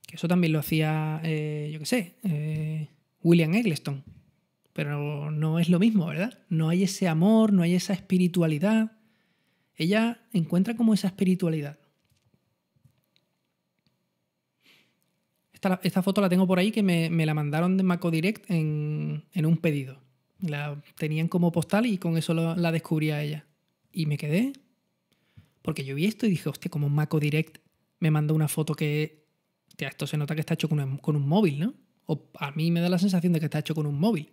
Que eso también lo hacía, eh, yo qué sé, eh, William Eggleston. Pero no es lo mismo, ¿verdad? No hay ese amor, no hay esa espiritualidad. Ella encuentra como esa espiritualidad. Esta, esta foto la tengo por ahí, que me, me la mandaron de Maco Direct en, en un pedido. La tenían como postal y con eso lo, la descubría ella. Y me quedé, porque yo vi esto y dije, hostia, como Maco Direct me mandó una foto que, hostia, esto se nota que está hecho con un, con un móvil, ¿no? O a mí me da la sensación de que está hecho con un móvil.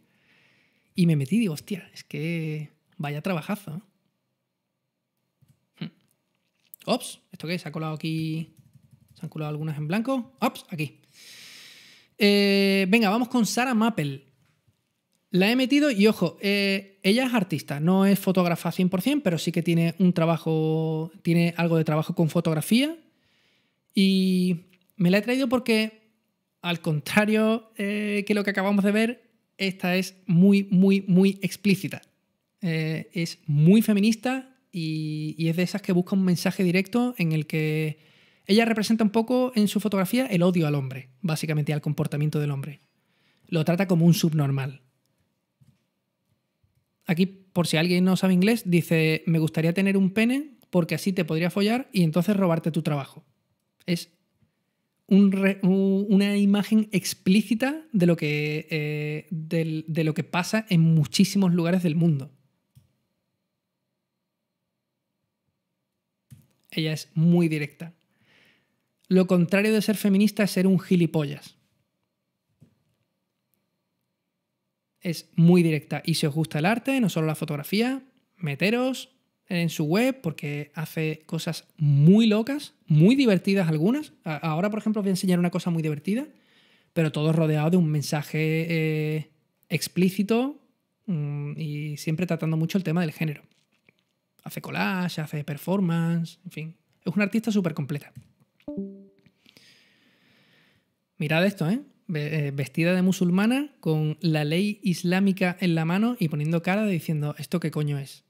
Y me metí y digo, hostia, es que vaya trabajazo, ¿no? Ops, ¿esto qué? ¿Se ha colado aquí? ¿Se han colado algunas en blanco? Ops, aquí. Eh, venga, vamos con Sarah Mappel. La he metido y, ojo, eh, ella es artista, no es fotógrafa cien por cien, pero sí que tiene un trabajo, tiene algo de trabajo con fotografía. Y me la he traído porque, al contrario eh, que lo que acabamos de ver, esta es muy, muy, muy explícita. Eh, es muy feminista y, y es de esas que busca un mensaje directo en el que ella representa un poco en su fotografía el odio al hombre, básicamente al comportamiento del hombre. Lo trata como un subnormal. Aquí, por si alguien no sabe inglés, dice: me gustaría tener un pene porque así te podría follar y entonces robarte tu trabajo. Es un re, una imagen explícita de lo que, eh, de, de lo que pasa en muchísimos lugares del mundo. Ella es muy directa. Lo contrario de ser feminista es ser un gilipollas. Es muy directa. Y si os gusta el arte, no solo la fotografía, meteros en su web porque hace cosas muy locas, muy divertidas algunas. Ahora, por ejemplo, os voy a enseñar una cosa muy divertida, pero todo rodeado de un mensaje eh, explícito um, y siempre tratando mucho el tema del género. Hace collage, hace performance, en fin. Es una artista súper completa. Mirad esto, ¿eh? Vestida de musulmana, con la ley islámica en la mano y poniendo cara de diciendo: ¿esto qué coño es?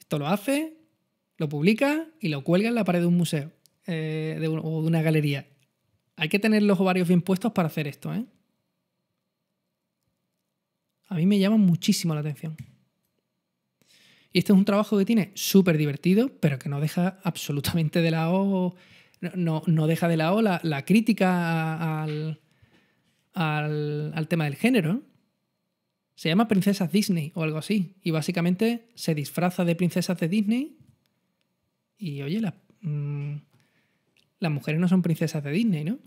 Esto lo hace, lo publica y lo cuelga en la pared de un museo eh, de un, o de una galería. Hay que tener los ovarios bien puestos para hacer esto, ¿eh? A mí me llama muchísimo la atención. Y este es un trabajo que tiene súper divertido, pero que no deja absolutamente de lado, no, no, no deja de lado la, la crítica al... Al, al tema del género. Se llama Princesas Disney o algo así, y básicamente se disfraza de princesas de Disney y, oye, la, mmm, las mujeres no son princesas de Disney, ¿no?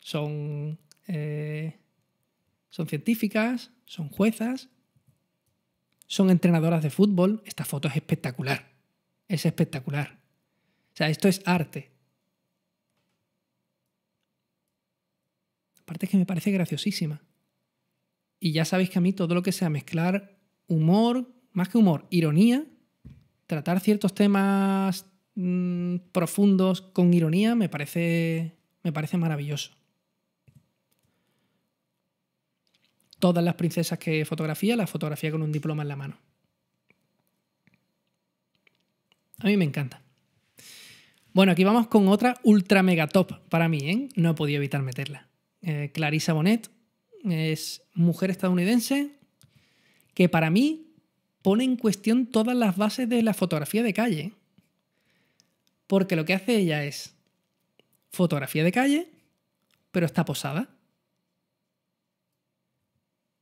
Son eh, son científicas, son juezas, son entrenadoras de fútbol. Esta foto es espectacular, es espectacular. O sea, esto es arte. Aparte es que me parece graciosísima. Y ya sabéis que a mí todo lo que sea mezclar humor, más que humor, ironía, tratar ciertos temas mmm, profundos con ironía, me parece, me parece maravilloso. Todas las princesas que fotografía, las fotografía con un diploma en la mano. A mí me encanta. Bueno, aquí vamos con otra ultra mega top para mí, ¿eh? No he podido evitar meterla. Eh, Clarissa Bonet es mujer estadounidense que para mí pone en cuestión todas las bases de la fotografía de calle, porque lo que hace ella es fotografía de calle, pero está posada,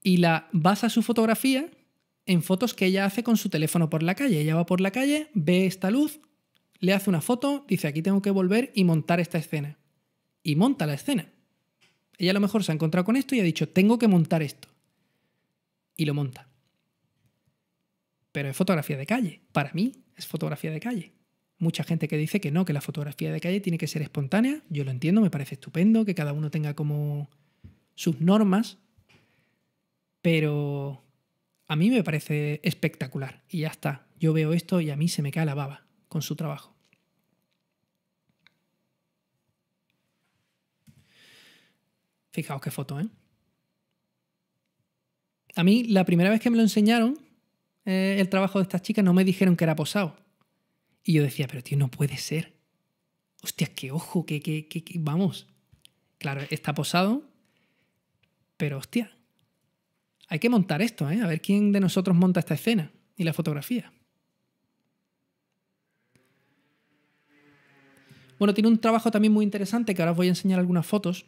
y la basa su fotografía en fotos que ella hace con su teléfono por la calle. Ella va por la calle, ve esta luz, le hace una foto, dice: aquí tengo que volver y montar esta escena, y monta la escena. Ella a lo mejor se ha encontrado con esto y ha dicho: tengo que montar esto. Y lo monta. Pero es fotografía de calle. Para mí es fotografía de calle. Mucha gente que dice que no, que la fotografía de calle tiene que ser espontánea. Yo lo entiendo, me parece estupendo que cada uno tenga como sus normas. Pero a mí me parece espectacular. Y ya está. Yo veo esto y a mí se me cae la baba con su trabajo. Fijaos qué foto, ¿eh? A mí, la primera vez que me lo enseñaron, eh, el trabajo de estas chicas, no me dijeron que era posado. Y yo decía: pero tío, no puede ser. Hostia, qué ojo, qué, qué, qué, qué... Vamos. Claro, está posado, pero hostia. Hay que montar esto, ¿eh? A ver quién de nosotros monta esta escena y la fotografía. Bueno, tiene un trabajo también muy interesante que ahora os voy a enseñar algunas fotos.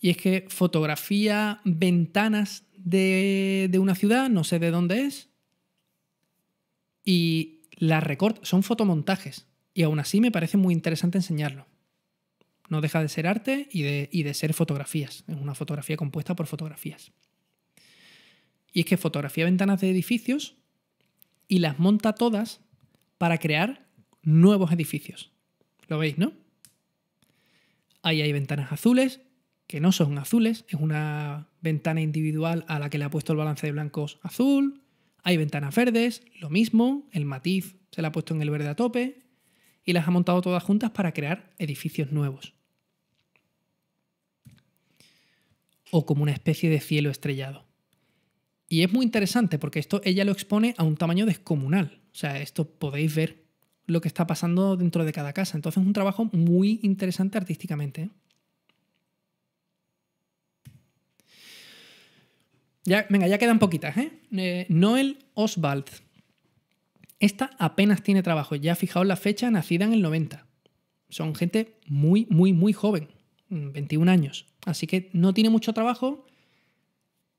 Y es que fotografía ventanas de, de una ciudad, no sé de dónde es, y las recorta. Son fotomontajes. Y aún así me parece muy interesante enseñarlo. No deja de ser arte y de, y de ser fotografías. Es una fotografía compuesta por fotografías. Y es que fotografía ventanas de edificios y las monta todas para crear nuevos edificios. ¿Lo veis, no? Ahí hay ventanas azules. que no son azules. Es una ventana individual a la que le ha puesto el balance de blancos azul. Hay ventanas verdes, lo mismo. El matiz se le ha puesto en el verde a tope. Y las ha montado todas juntas para crear edificios nuevos. O como una especie de cielo estrellado. Y es muy interesante porque esto ella lo expone a un tamaño descomunal. O sea, esto podéis ver lo que está pasando dentro de cada casa. Entonces es un trabajo muy interesante artísticamente, ¿eh? Ya, venga, ya quedan poquitas, ¿eh? eh Noel Oswald. Esta apenas tiene trabajo. Ya fijaos la fecha, nacida en el noventa. Son gente muy, muy, muy joven. veintiún años. Así que no tiene mucho trabajo,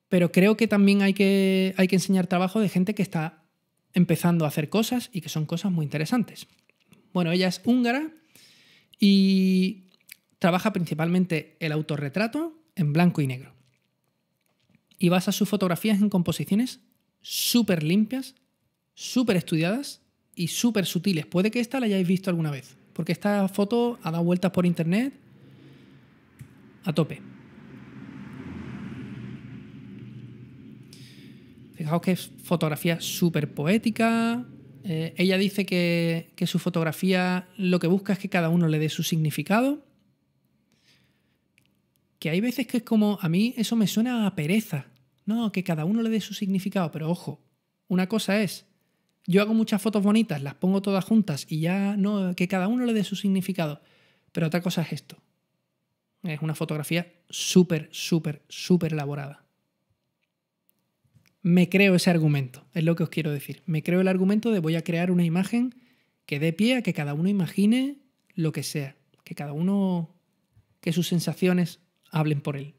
pero creo que también hay que, hay que enseñar trabajo de gente que está empezando a hacer cosas y que son cosas muy interesantes. Bueno, ella es húngara y trabaja principalmente el autorretrato en blanco y negro. Y basa sus fotografías en composiciones súper limpias, súper estudiadas y súper sutiles. Puede que esta la hayáis visto alguna vez, porque esta foto ha dado vueltas por internet a tope. Fijaos que es fotografía súper poética. Eh, ella dice que, que su fotografía lo que busca es que cada uno le dé su significado. Que hay veces que es como, a mí eso me suena a pereza. No, que cada uno le dé su significado. Pero ojo, una cosa es, yo hago muchas fotos bonitas, las pongo todas juntas y ya no, que cada uno le dé su significado. Pero otra cosa es esto. Es una fotografía súper, súper, súper elaborada. Me creo ese argumento, es lo que os quiero decir. Me creo el argumento de voy a crear una imagen que dé pie a que cada uno imagine lo que sea. Que cada uno, que sus sensaciones hablen por él.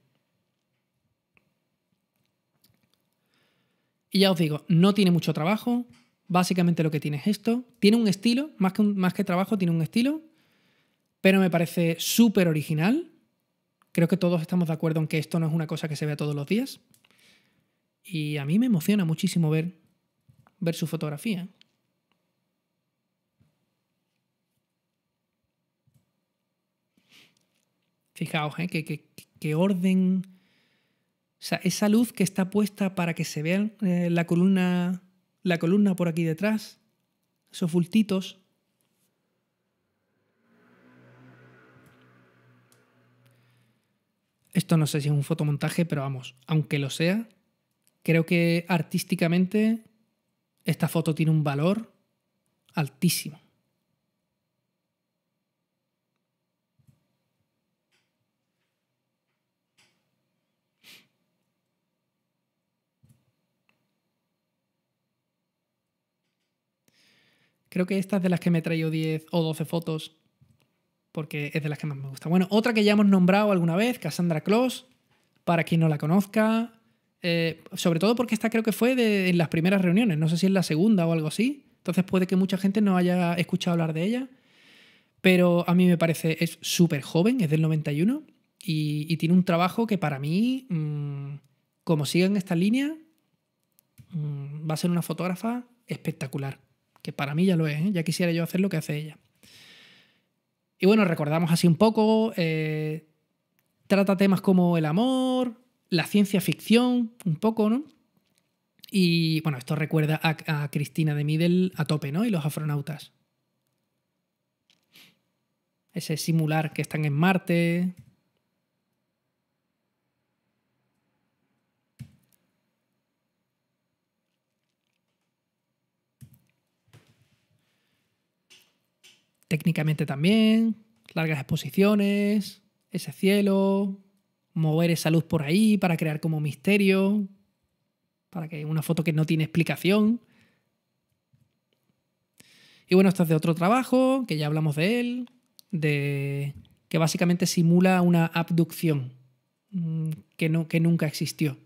Y ya os digo, no tiene mucho trabajo. Básicamente lo que tiene es esto. Tiene un estilo, más que, un, más que trabajo, tiene un estilo. Pero me parece súper original. Creo que todos estamos de acuerdo en que esto no es una cosa que se vea todos los días. Y a mí me emociona muchísimo ver, ver su fotografía. Fijaos, ¿eh? que, que, que orden. O sea, esa luz que está puesta para que se vea eh, la columna, la columna por aquí detrás, esos bultitos. Esto no sé si es un fotomontaje, pero vamos, aunque lo sea, creo que artísticamente esta foto tiene un valor altísimo. Creo que esta es de las que me he traído diez o doce fotos, porque es de las que más me gusta. Bueno, otra que ya hemos nombrado alguna vez, Cassandra Claus, para quien no la conozca, eh, sobre todo porque esta creo que fue de, en las primeras reuniones, no sé si en la segunda o algo así, entonces puede que mucha gente no haya escuchado hablar de ella, pero a mí me parece, es súper joven, es del noventa y uno, y, y tiene un trabajo que para mí, mmm, como siga en esta línea, mmm, va a ser una fotógrafa espectacular, que para mí ya lo es, ¿eh? Ya quisiera yo hacer lo que hace ella. Y bueno, recordamos así un poco, eh, trata temas como el amor, la ciencia ficción, un poco, ¿no? Y bueno, esto recuerda a, a Cristina de Middle a tope, ¿no? Y los astronautas. Ese simular que están en Marte. Técnicamente también, largas exposiciones, ese cielo, mover esa luz por ahí para crear como misterio, para que una foto que no tiene explicación. Y bueno, esto es de otro trabajo, que ya hablamos de él, de que básicamente simula una abducción que, no, que nunca existió.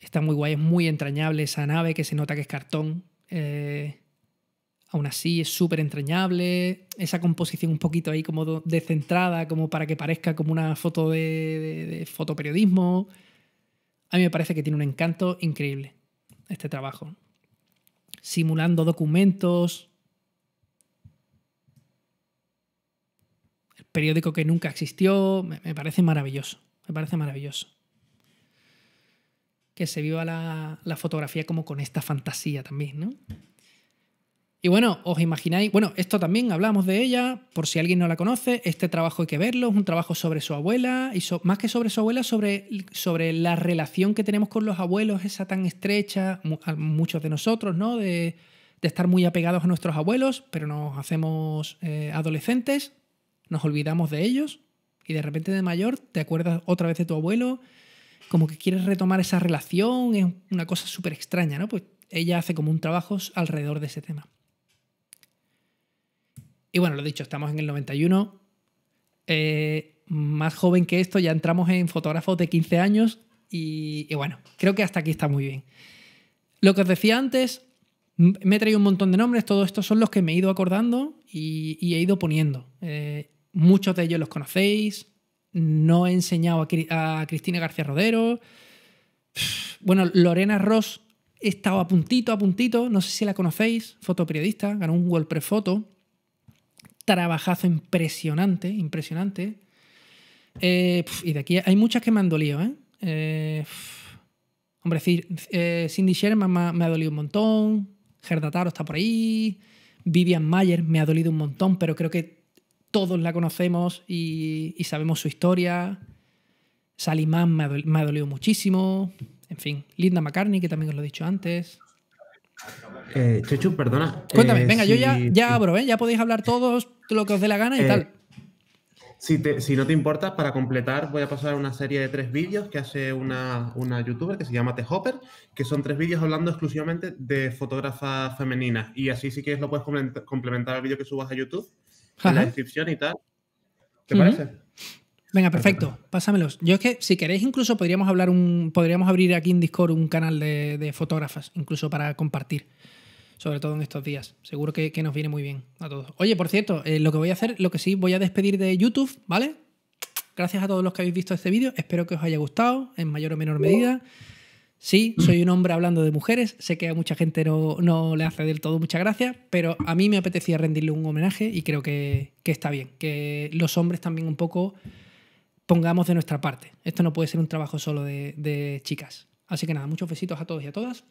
Está muy guay, es muy entrañable esa nave que se nota que es cartón. Eh, aún así es súper entrañable, esa composición un poquito ahí como descentrada, como para que parezca como una foto de, de, de fotoperiodismo. A mí me parece que tiene un encanto increíble este trabajo, simulando documentos, el periódico que nunca existió. Me, me parece maravilloso, me parece maravilloso. Que se viva la, la fotografía como con esta fantasía también, ¿no? Y bueno, os imagináis... Bueno, esto también hablamos de ella, por si alguien no la conoce. Este trabajo hay que verlo, es un trabajo sobre su abuela, y so, más que sobre su abuela, sobre, sobre la relación que tenemos con los abuelos, esa tan estrecha, a muchos de nosotros, ¿no? De, de estar muy apegados a nuestros abuelos, pero nos hacemos eh, adolescentes, nos olvidamos de ellos, y de repente de mayor te acuerdas otra vez de tu abuelo, como que quieres retomar esa relación, es una cosa súper extraña, ¿no? Pues ella hace como un trabajo alrededor de ese tema. Y bueno, lo dicho, estamos en el noventa y uno. Eh, más joven que esto, ya entramos en fotógrafos de quince años y, y bueno, creo que hasta aquí está muy bien. Lo que os decía antes, me he traído un montón de nombres, todos estos son los que me he ido acordando y, y he ido poniendo. Eh, muchos de ellos los conocéis. No he enseñado a, a Cristina García Rodero. Bueno, Lorena Ross, he estado a puntito, a puntito. No sé si la conocéis, fotoperiodista, ganó un World Press Photo. Trabajazo impresionante, impresionante. Eh, y de aquí hay muchas que me han dolido, ¿eh? eh hombre, eh, Cindy Sherman me ha, me ha dolido un montón. Gerda Taro está por ahí. Vivian Mayer me ha dolido un montón, pero creo que todos la conocemos y, y sabemos su historia. Sally Mann me ha, dolido, me ha dolido muchísimo. En fin, Linda McCartney, que también os lo he dicho antes. Eh, Chechu, perdona. Cuéntame, eh, venga, si, yo ya, ya abro, ¿eh? Ya podéis hablar todos lo que os dé la gana y eh, tal. Si, te, si no te importa, para completar voy a pasar una serie de tres vídeos que hace una, una youtuber que se llama The Hopper, que son tres vídeos hablando exclusivamente de fotógrafas femeninas. Y así, si quieres, lo puedes complementar al vídeo que subas a YouTube. En la descripción y tal. ¿Te uh-huh. parece? Venga, perfecto. Pásamelos. Yo es que, si queréis, incluso podríamos hablar un, podríamos abrir aquí en Discord un canal de, de fotógrafas, incluso para compartir, sobre todo en estos días. Seguro que, que nos viene muy bien a todos. Oye, por cierto, eh, lo que voy a hacer, lo que sí, voy a despedir de YouTube, ¿vale? Gracias a todos los que habéis visto este vídeo. Espero que os haya gustado, en mayor o menor medida. Sí, soy un hombre hablando de mujeres. Sé que a mucha gente no, no le hace del todo muchas gracias, pero a mí me apetecía rendirle un homenaje y creo que, que está bien. Que los hombres también un poco pongamos de nuestra parte. Esto no puede ser un trabajo solo de, de chicas. Así que nada, muchos besitos a todos y a todas.